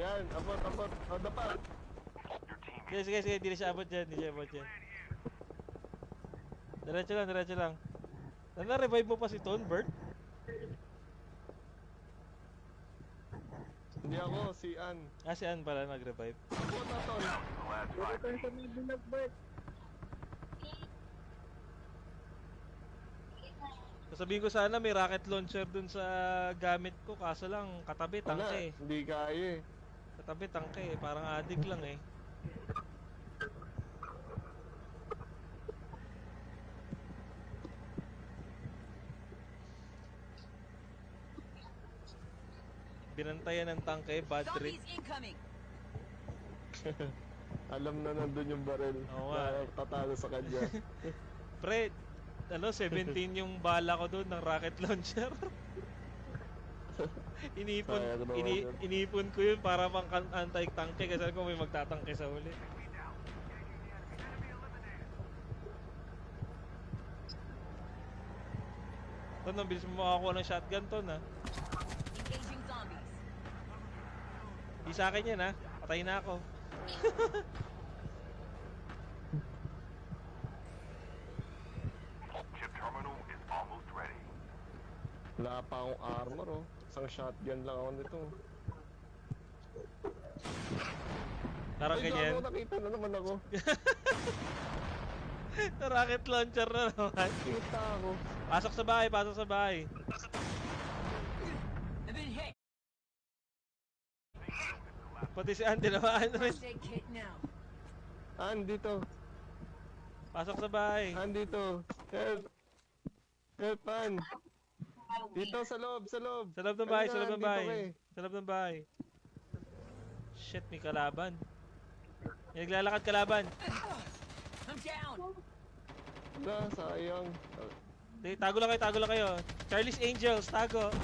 Ayan, abot, abot. O, dapat. Guys, guys, guys, hindi siya abot dyan. Hindi siya abot dyan. Diretso lang, diretso lang. Na-revive mo pa si Ton, Bert? Hindi ako, si Ann. Ah, si Ann pala nag-revive. Ako na, Ton. Pwede tayo sa may bilag, Bert. Sasabihin ko sana may rocket launcher dun sa gamit ko, kaso lang katabi, tangke eh. Hindi kaya eh. Katabi, tangke eh. Parang adik lang eh. Binantayan ng tangke, bad trip. Alam na nandun yung baril. Oo nga. Tatalo sa kanya. Pre, ano, seventeen yung bala ko doon ng rocket launcher. Inipon, ini, inipon ko yun para pang anti-tangke kasi kung may magtatangke sa huli. Ito, nang bilis mo makakuha ng shotgun to na. Di sa akin yan ha, patay na ako. Wala pa akong armor oh. Isang shotgun lang ako nito. Parang ganyan. Ay, gago, nakita na naman ako. Rocket launcher na naman. Kita ako. Pasok sa bahay, pasok sa bahay. Pati si Andy naman rin. Andy to. Pasok sa bahay. Andy to. Help. Help, Andy. Dito sa loob, sa loob. Sa loob ng bahay, sa loob ng bahay. Sa loob ng bahay. Shit, may kalaban. May naglalakad kalaban. I'm down. Wala, sayang. Tago lang kayo, tago lang kayo. Charlie's Angels, tago.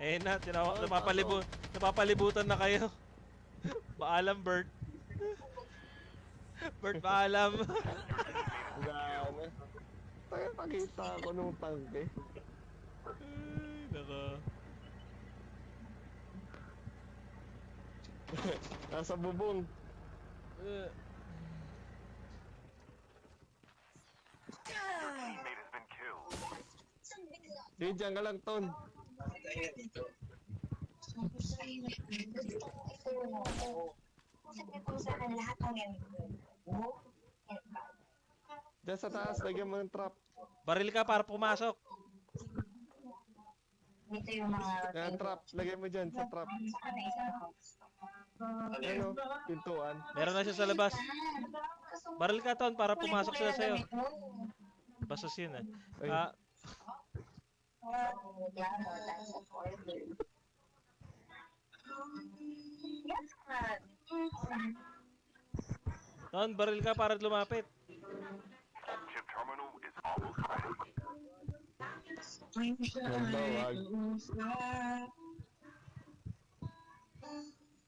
Eh na, tinawag, napapalibu napapalibutan na kayo. Paalam, Bert. Bert, paalam. Gawin eh. Tayo pagkita ako nung tangke. Ay, naka. Nasa bubong. Uh. Hey, dyan ka lang, Ton. Diyan sa taas, lagyan mo ng trap. Baril ka para pumasok. Dito yung mga... Yan, trap. Lagyan mo dyan sa trap. Ano? Pintuan. Meron na siya sa labas. Baril ka, Ton, para pumasok sila sa'yo. Basos yun, eh. Ah. Ton, baril ka para lumapit. Chip terminal is almost ready.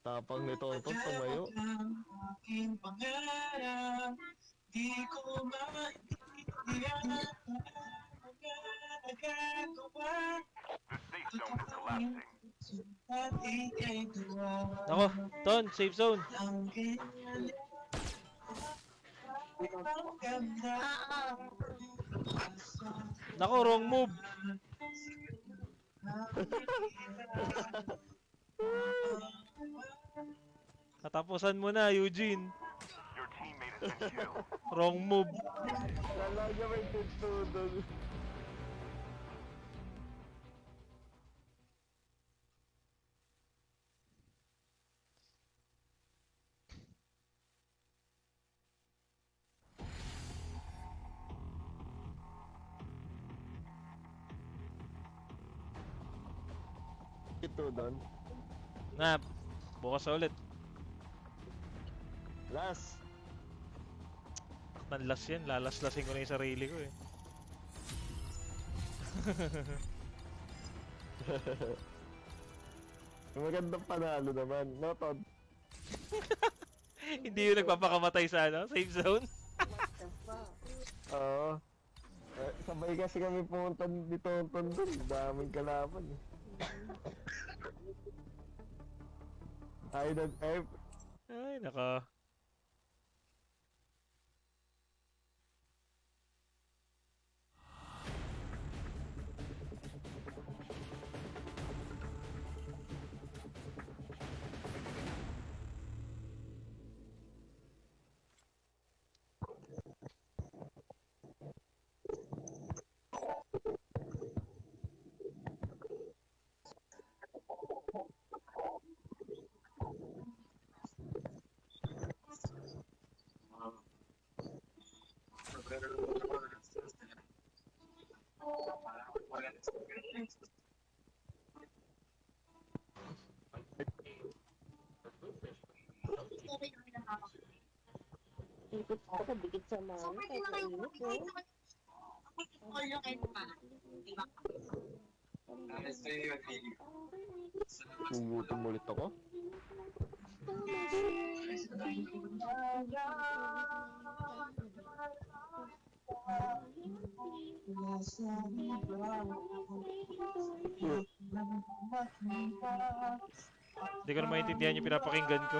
Tapang nito ang tumayo. Ako, Ton, safe zone. Nako, wrong move. Katapusan mo na, Eugene. Wrong move. Talaga may tutudog. Ito, Don. Na, bukas ulit. Last. Manlas yan. Lalaslasing ko na yung sarili ko eh. Magandang panalo naman. Not on. Hindi yung nagpapakamatay sa ano? Safe zone? Oo. Eh, sabay kasi kami pumunta ni Tonton dun. Daming kalaban eh. Ay, nag-F. Ay, naka. Bigit sa mga so, pwede na kayo pagkakit sa pagkakit kayo pa diba? Subutin mo ulit ako? Hindi ko na maintindihan yung pinapakinggan ko.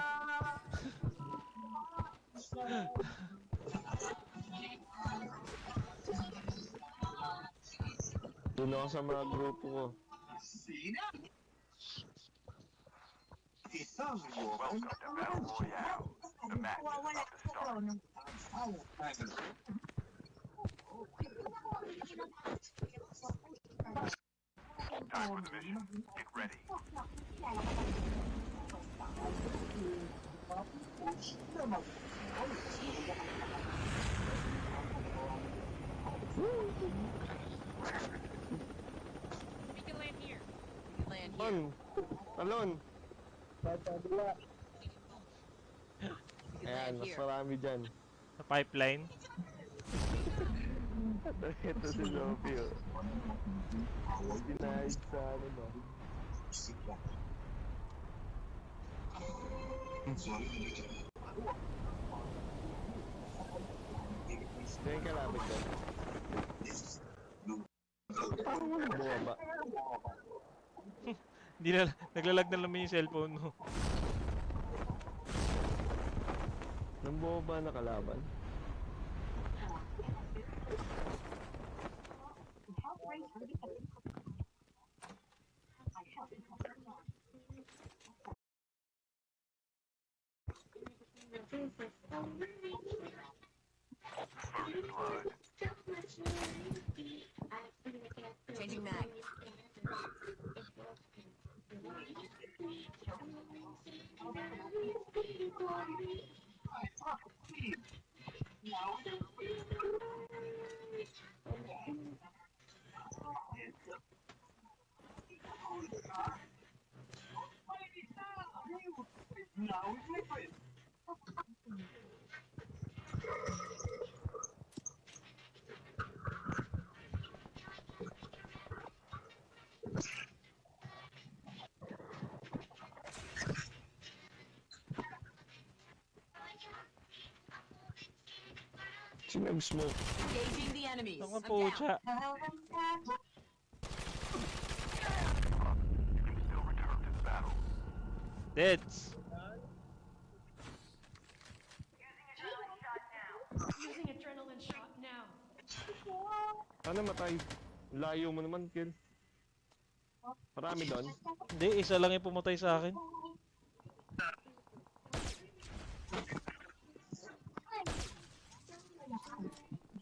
Doon ako sa mga grupo ko. Welcome to Battle Royale. The match is to start. Time for the mission. Get ready. We can land here. We can land here. Alone. Alone. Ayan, mas marami dyan. Sa pipeline? Ito si Lopi o. Pinahit sa ano ba? Ito yung kalapit dyan. Parang wala bumaba. Hindi na, naglalag na naman yung cellphone mo. Nang buo ba nakalaban? Changing mag. Smoke. Engaging the enemies. I'm down. You can still return to the battle. Dead. Using adrenaline shot now. Sana matay. Layo mo naman, kill. Marami doon. Hindi, isa lang yung pumatay sa akin.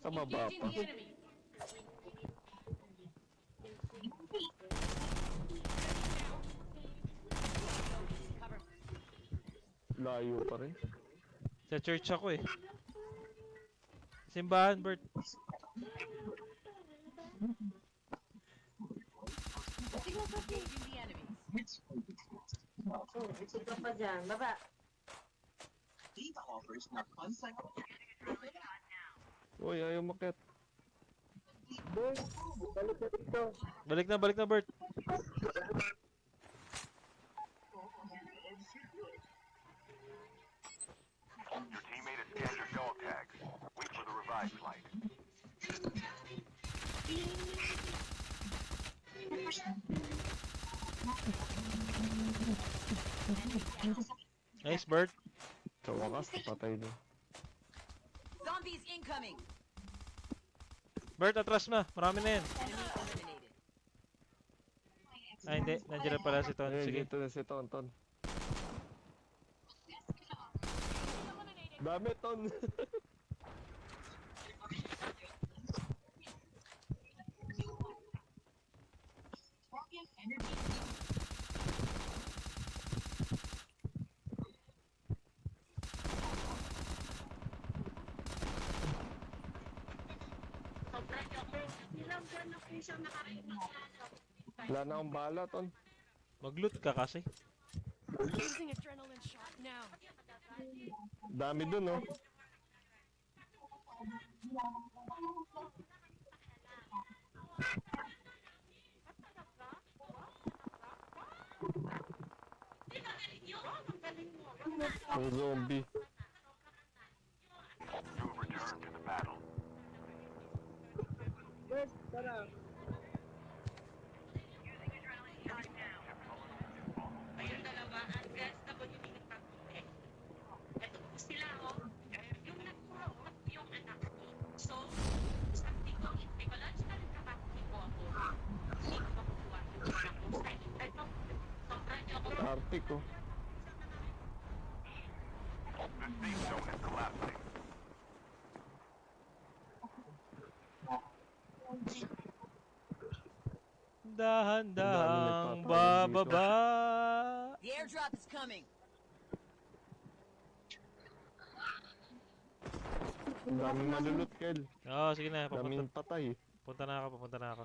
Sama ba pa? Layo pa rin. Sa church ako eh. Simbahan, Bert. Siguro pa dyan, baba. data offers na uncycled. Uy, ayaw makit. Bert, balik na dito. Balik na, balik na, Bert. Your teammate has scanned your dog tags. Wait for the revived flight. Nice, Bert. Zombies incoming. Bert, atras na. Marami na yan. Ay, hindi. Nandiyan na pala si Ton. Sige. Dito na si Ton, Ton. Dami, Ton. Wala na akong bala, Ton. Mag-loot ka kasi. Dami dun, no? Ang zombie. You've returned to the battle. Yes, tara. Artico. The safe zone is collapsing. Dahan-dahan bababa. The airdrop is coming. Ang daming malulot, Kel. Oo, sige na. Daming patay. Punta na ako, papunta na ako.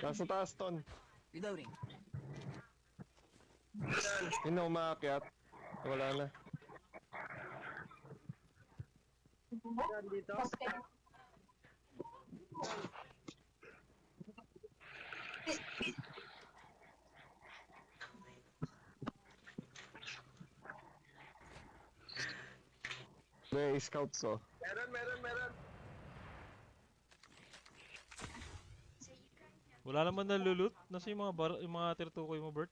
Nasa taas, Ton. Reloading. Yun na umaakyat. Wala na. May scout ko. Meron, meron, meron. Wala naman nalulot. Nasa yung mga bar, yung mga tirtukoy mo, Bert?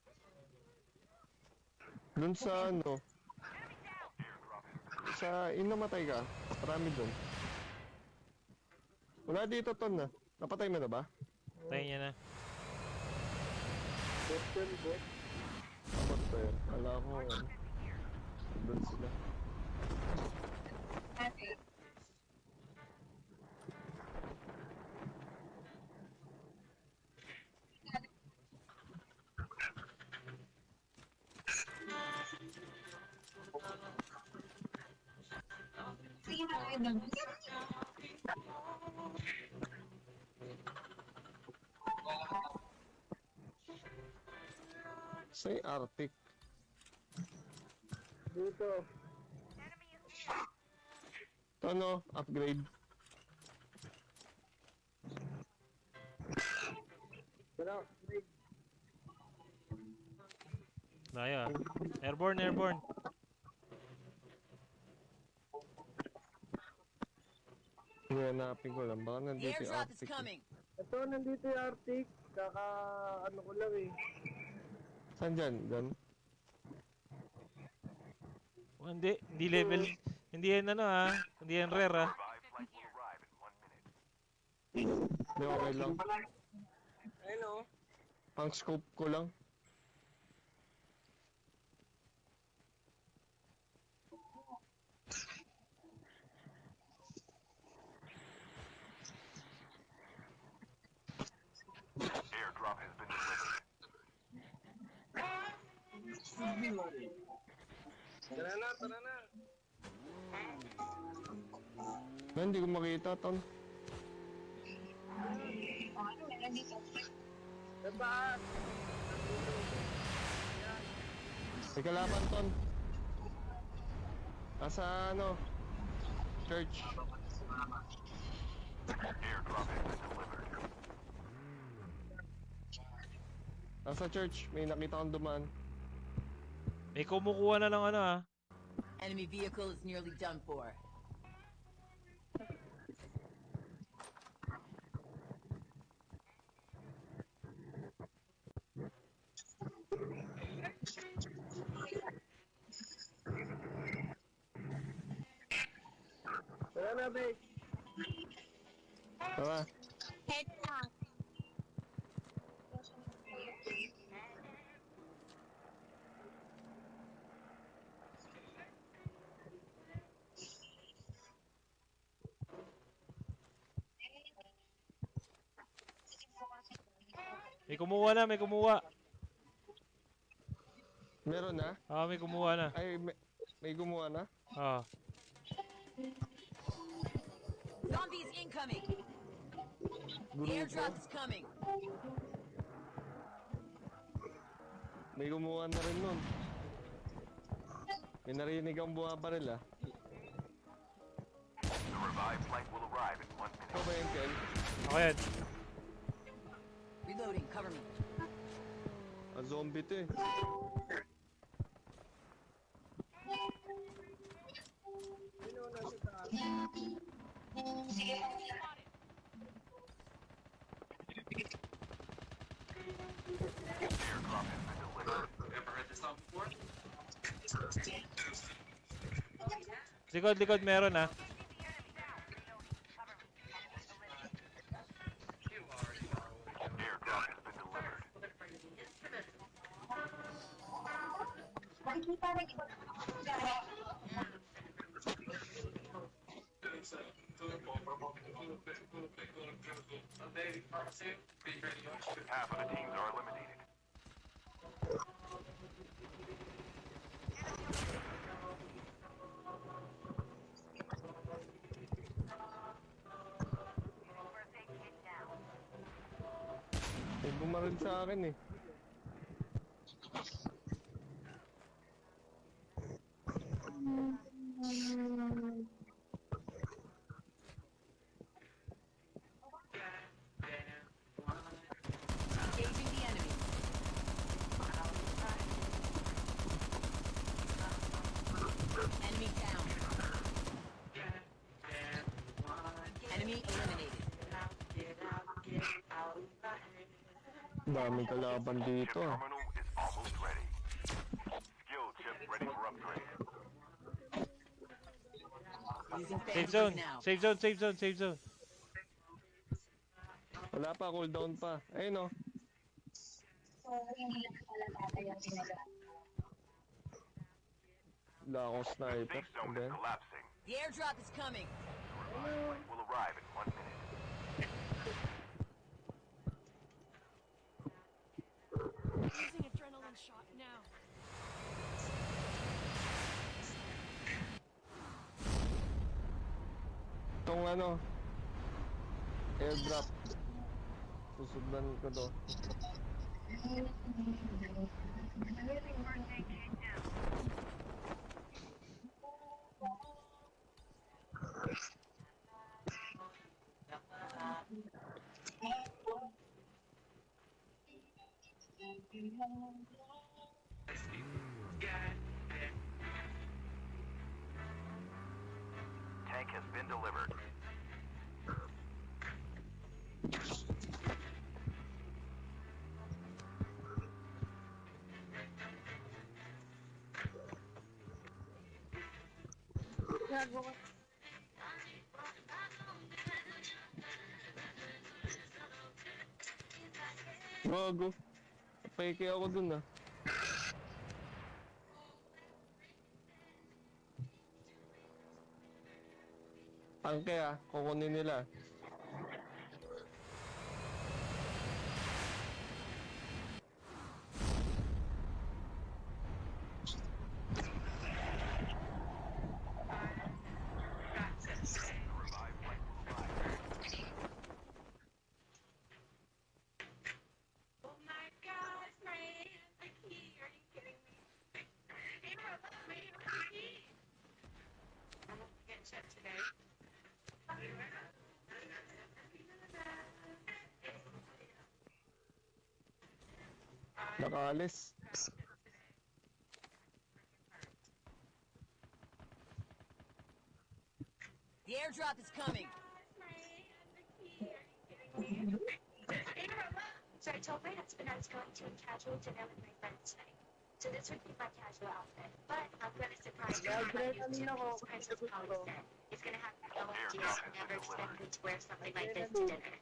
Doon sa ano? Sa inamatay ka? Marami doon. Wala dito, Ton, na. Napatay mo na ba? Patay niya na. Bot yun, bot. Bot ba yun? Kala ko. Doon sila. Okay. Say Arctic. Dito. Tono, upgrade. Naya. Airborne, airborne. Hanapin ko lang, baka nandito yung Arctic. Ito, nandito yung Arctic. Kaka, ano ko lang eh. Saan dyan? Gan? Oh, hindi, hindi level. Hindi yan ano ha, hindi yan rare ha. Hindi, okay lang. Hello? Pang scope ko lang. Tara na, tara na. Ay, hindi ko makita, Tom. Ano, meron dito. Dapat! Teka laban, Tom. Nasa, ano? Church. Nasa church, may nakita kong dumaan. May kumukuha na lang, ano, ha? Enemy vehicle is nearly done for. Tara na, babe. Tara. Head down. May kumuha na, may kumuha. Meron na? Ah, may kumuha na. Ay, may, may kumuha na? Ah. Zombies incoming. Airdrop is coming. May kumuha na rin nun. May narinig ang bumabaril, ah. The revived flight will arrive in one minute. Ito ba yung Ken? Ako yan. Reloading, cover me. A zombie ito, eh. Sige, likod, likod, meron, ah. Half of the teams are eliminated. May bumaril sa akin, eh. May kalaban dito, ah. Safe zone, safe zone, safe zone, safe zone. Wala pa, cooldown pa. Ayun, oh. Wala akong sniper. The airdrop is coming. Will arrive in one minute. Using adrenaline shot now. Itong ano, airdrop. Susublan ko to. Tank has been delivered. Gago. Peke ako dun, ah. Tanke, ah. Kukunin nila. Morales. The airdrop is coming. So I told my husband I was going to a casual dinner with my friends tonight. So this would be my casual outfit. But I'm going to surprise you. It's going to have no idea I never expected to wear something like this to dinner.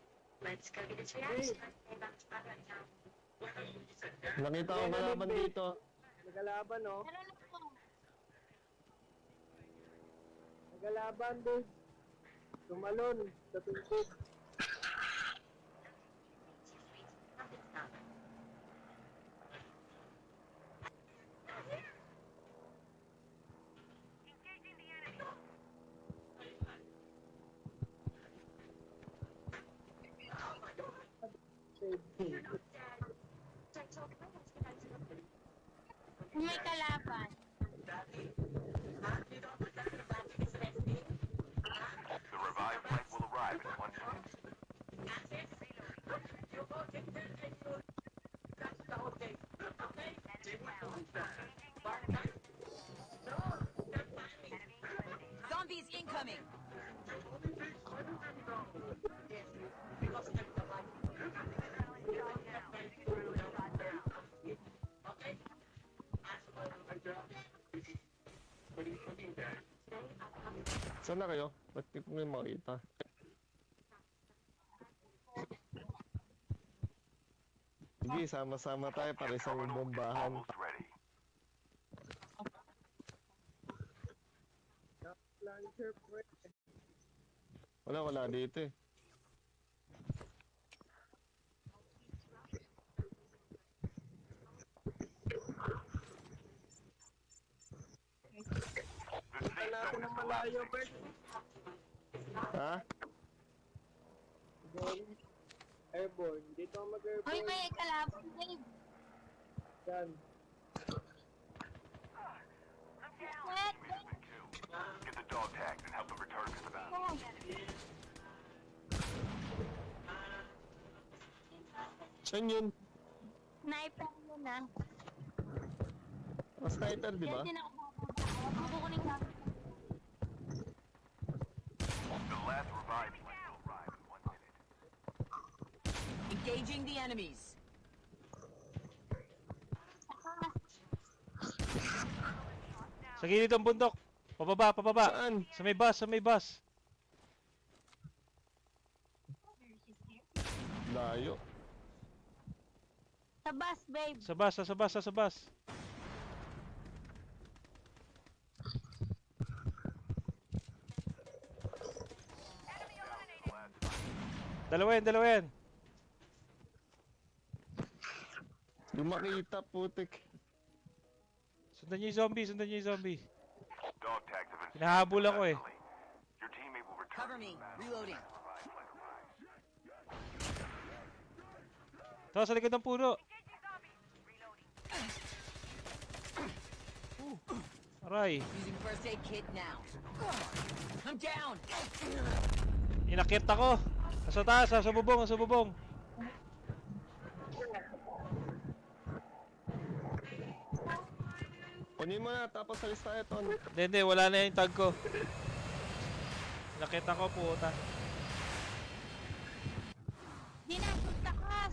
Let's go get his reaction. Nakita ko malaban dito. Nagalaban, no? Nagalaban, dude. Tumalon sa tungkog. May kalaban. The revived flight will arrive in one minute. Zombies incoming. Saan na kayo? Ba't di ko ngayon makita? Sige, sama-sama tayo para isang bombahan. Wala, wala dito eh. Natin ang malayo, Bert. Ha? Airborne. Dito ako mag-airborne. Uy, may kalabon, babe. Saan? What? Get the dog tags and help them return to the battle. Saan yun? Sniper yun, ah. Mas sniper, di ba? Yan din ako mababa. Ako kukunin ka. Last revive flight will arrive in one minute. Engaging the enemies. Sa gilid ng bundok. Pababa, pababa. Saan? Sa may bus, sa may bus. Layo. Sa bus, babe. Sa bus, sa bus, sa bus. Dalawa yan, dalawa yan. Lumakita, putik. Sundan niyo yung zombie, sundan niyo yung zombie. Hinahabol ako eh. Ito, sa likod ng puno. Aray. Inakit ako. Nasa taas, nasa bubong, nasa bubong. Punin mo na, tapos alis tayo, Ton. Hindi, hindi, wala na yung tag ko. Nakita ko, puta. Hindi na, takas!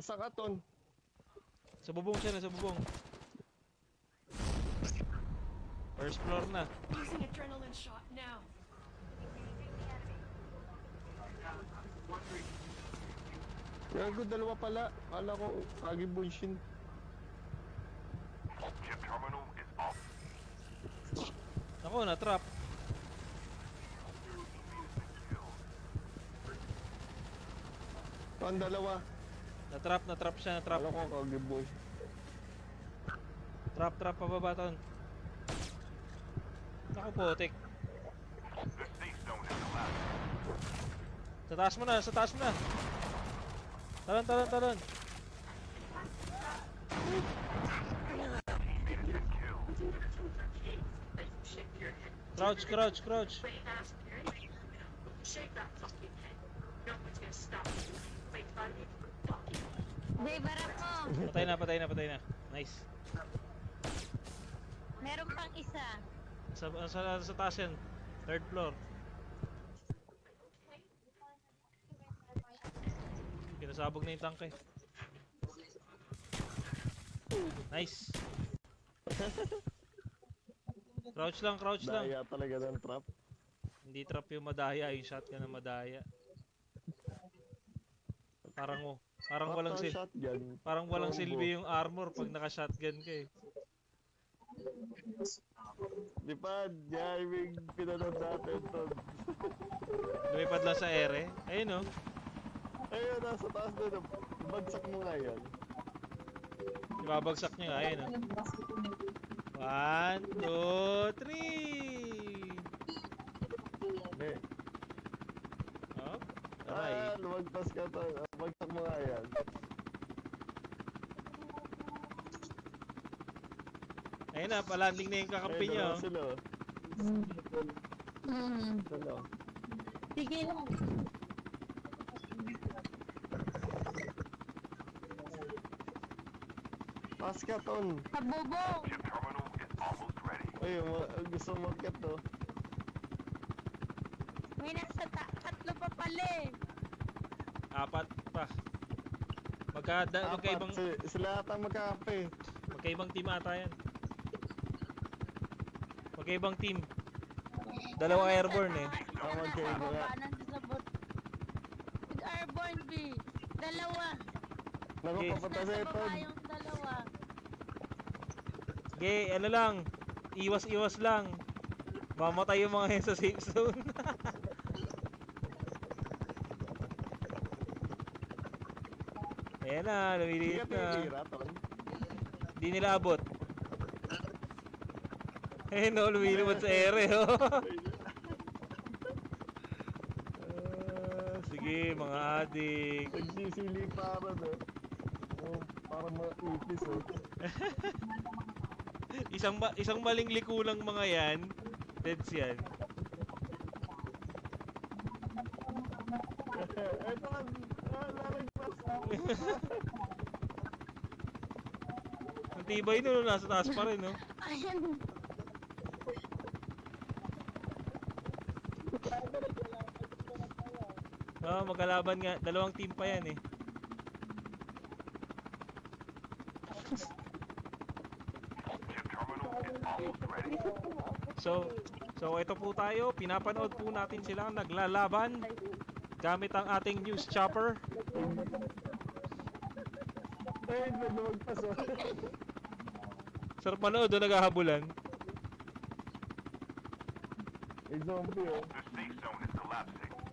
Asa ka, Ton? Sa bubong siya na, sa bubong. First floor na. Using adrenaline shot now. Gago, dalawa pala. Kala ko, kagi bullshit. Chip terminal is off. Ako, na-trap. Ito ang dalawa. Natrap, natrap siya, natrap. Alam ko, kagib boy. Trap, trap, pababa ton. Naku, putik. Sa taas mo na, sa taas mo na. Talon, talon, talon. Crouch, crouch, crouch. Patay na, patay na, patay na. Nice. Meron pang isa. Sa, sa, sa taas yan. Third floor. Pinasabog na yung tank eh. Nice. Crouch lang, crouch lang. Madaya talaga ng trap. Hindi trap yung madaya, yung shotgun na madaya. Parang mo, oh, parang What walang sil shotgun? Parang walang silbi yung armor pag naka-shotgun ka eh. Di pa, diving pinanood natin to. Lumipad lang sa ere. Ayun oh. Ayun, nasa taas doon. Bagsak mo nga yan. Ibabagsak niya nga, ayun oh. One, two, three! Hindi. Up. Ayan, magtas ka to. Magtak mo nga yan. Ayun na, palanding na yung kakampi niya. Ayun na, sila. Sila. Sige lang. Pas ka ton. Pabubong! Uy, gusto mag-cut to. May nasa ta tatlo pa pala eh. Apat pa. Magkaada, magkaibang... Apat, sila ata magkakape. Magkaibang team ata yan. Magkaibang team. Dalawa airborne eh. Ah, magkaibang yan. Mag-airborne B. Dalawa. Nagpapata sa ito. Dalawa. Okay, ano lang. Iwas-iwas lang. Mamatay yung mga yun sa safe zone. Ayan na, lumiliit na. Hindi nila abot. Ayan o, lumilipad sa ere o. uh, sige, mga adik. Nagsisili para na. Oh, para ma-ipis o. Isang ba isang maling liko lang mga yan. Deads yan. Ito lang. Lalagpas. Ang tibay nun. Nasa taas pa rin, no? Ayan. Oo, oh, magkalaban nga. Dalawang team pa yan, eh. So, so ito po tayo, pinapanood po natin silang naglalaban gamit ang ating news chopper. Ay, nanood pa so. Sarap manood o naghahabulan. Ay, zombie o.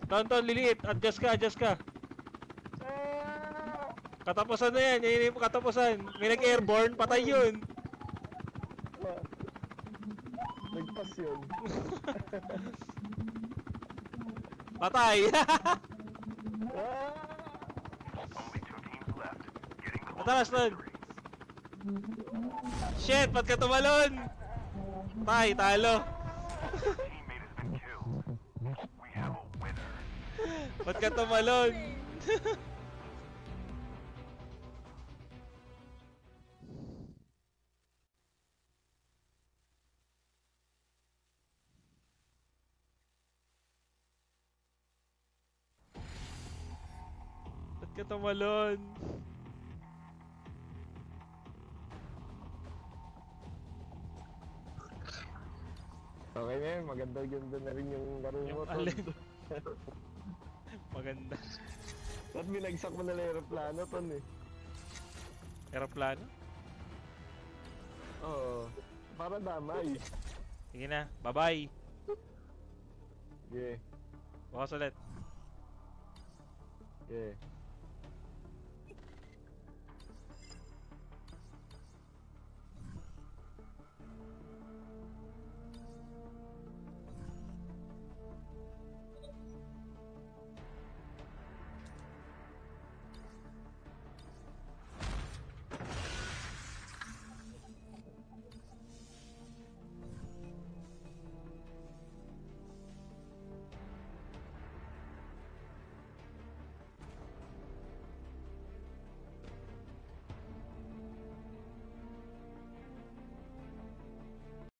Tonton, liliit, adjust ka, adjust ka. Katapusan na yan, yan yung katapusan. May nag-airborne, patay yun. Nagpas yun. Patay! Matalas nun! Shit! Ba't ka tumalon? Patay! Talo! Ba't ka tumalon? Katamalon. Okay na yun, maganda-ganda na rin yung laro mo. Maganda. Ba't binagsak mo na lang aeroplano ton eh? Aeroplano? Oo, para damay. Sige na, bye-bye. Sige. Bukas ulit. Sige.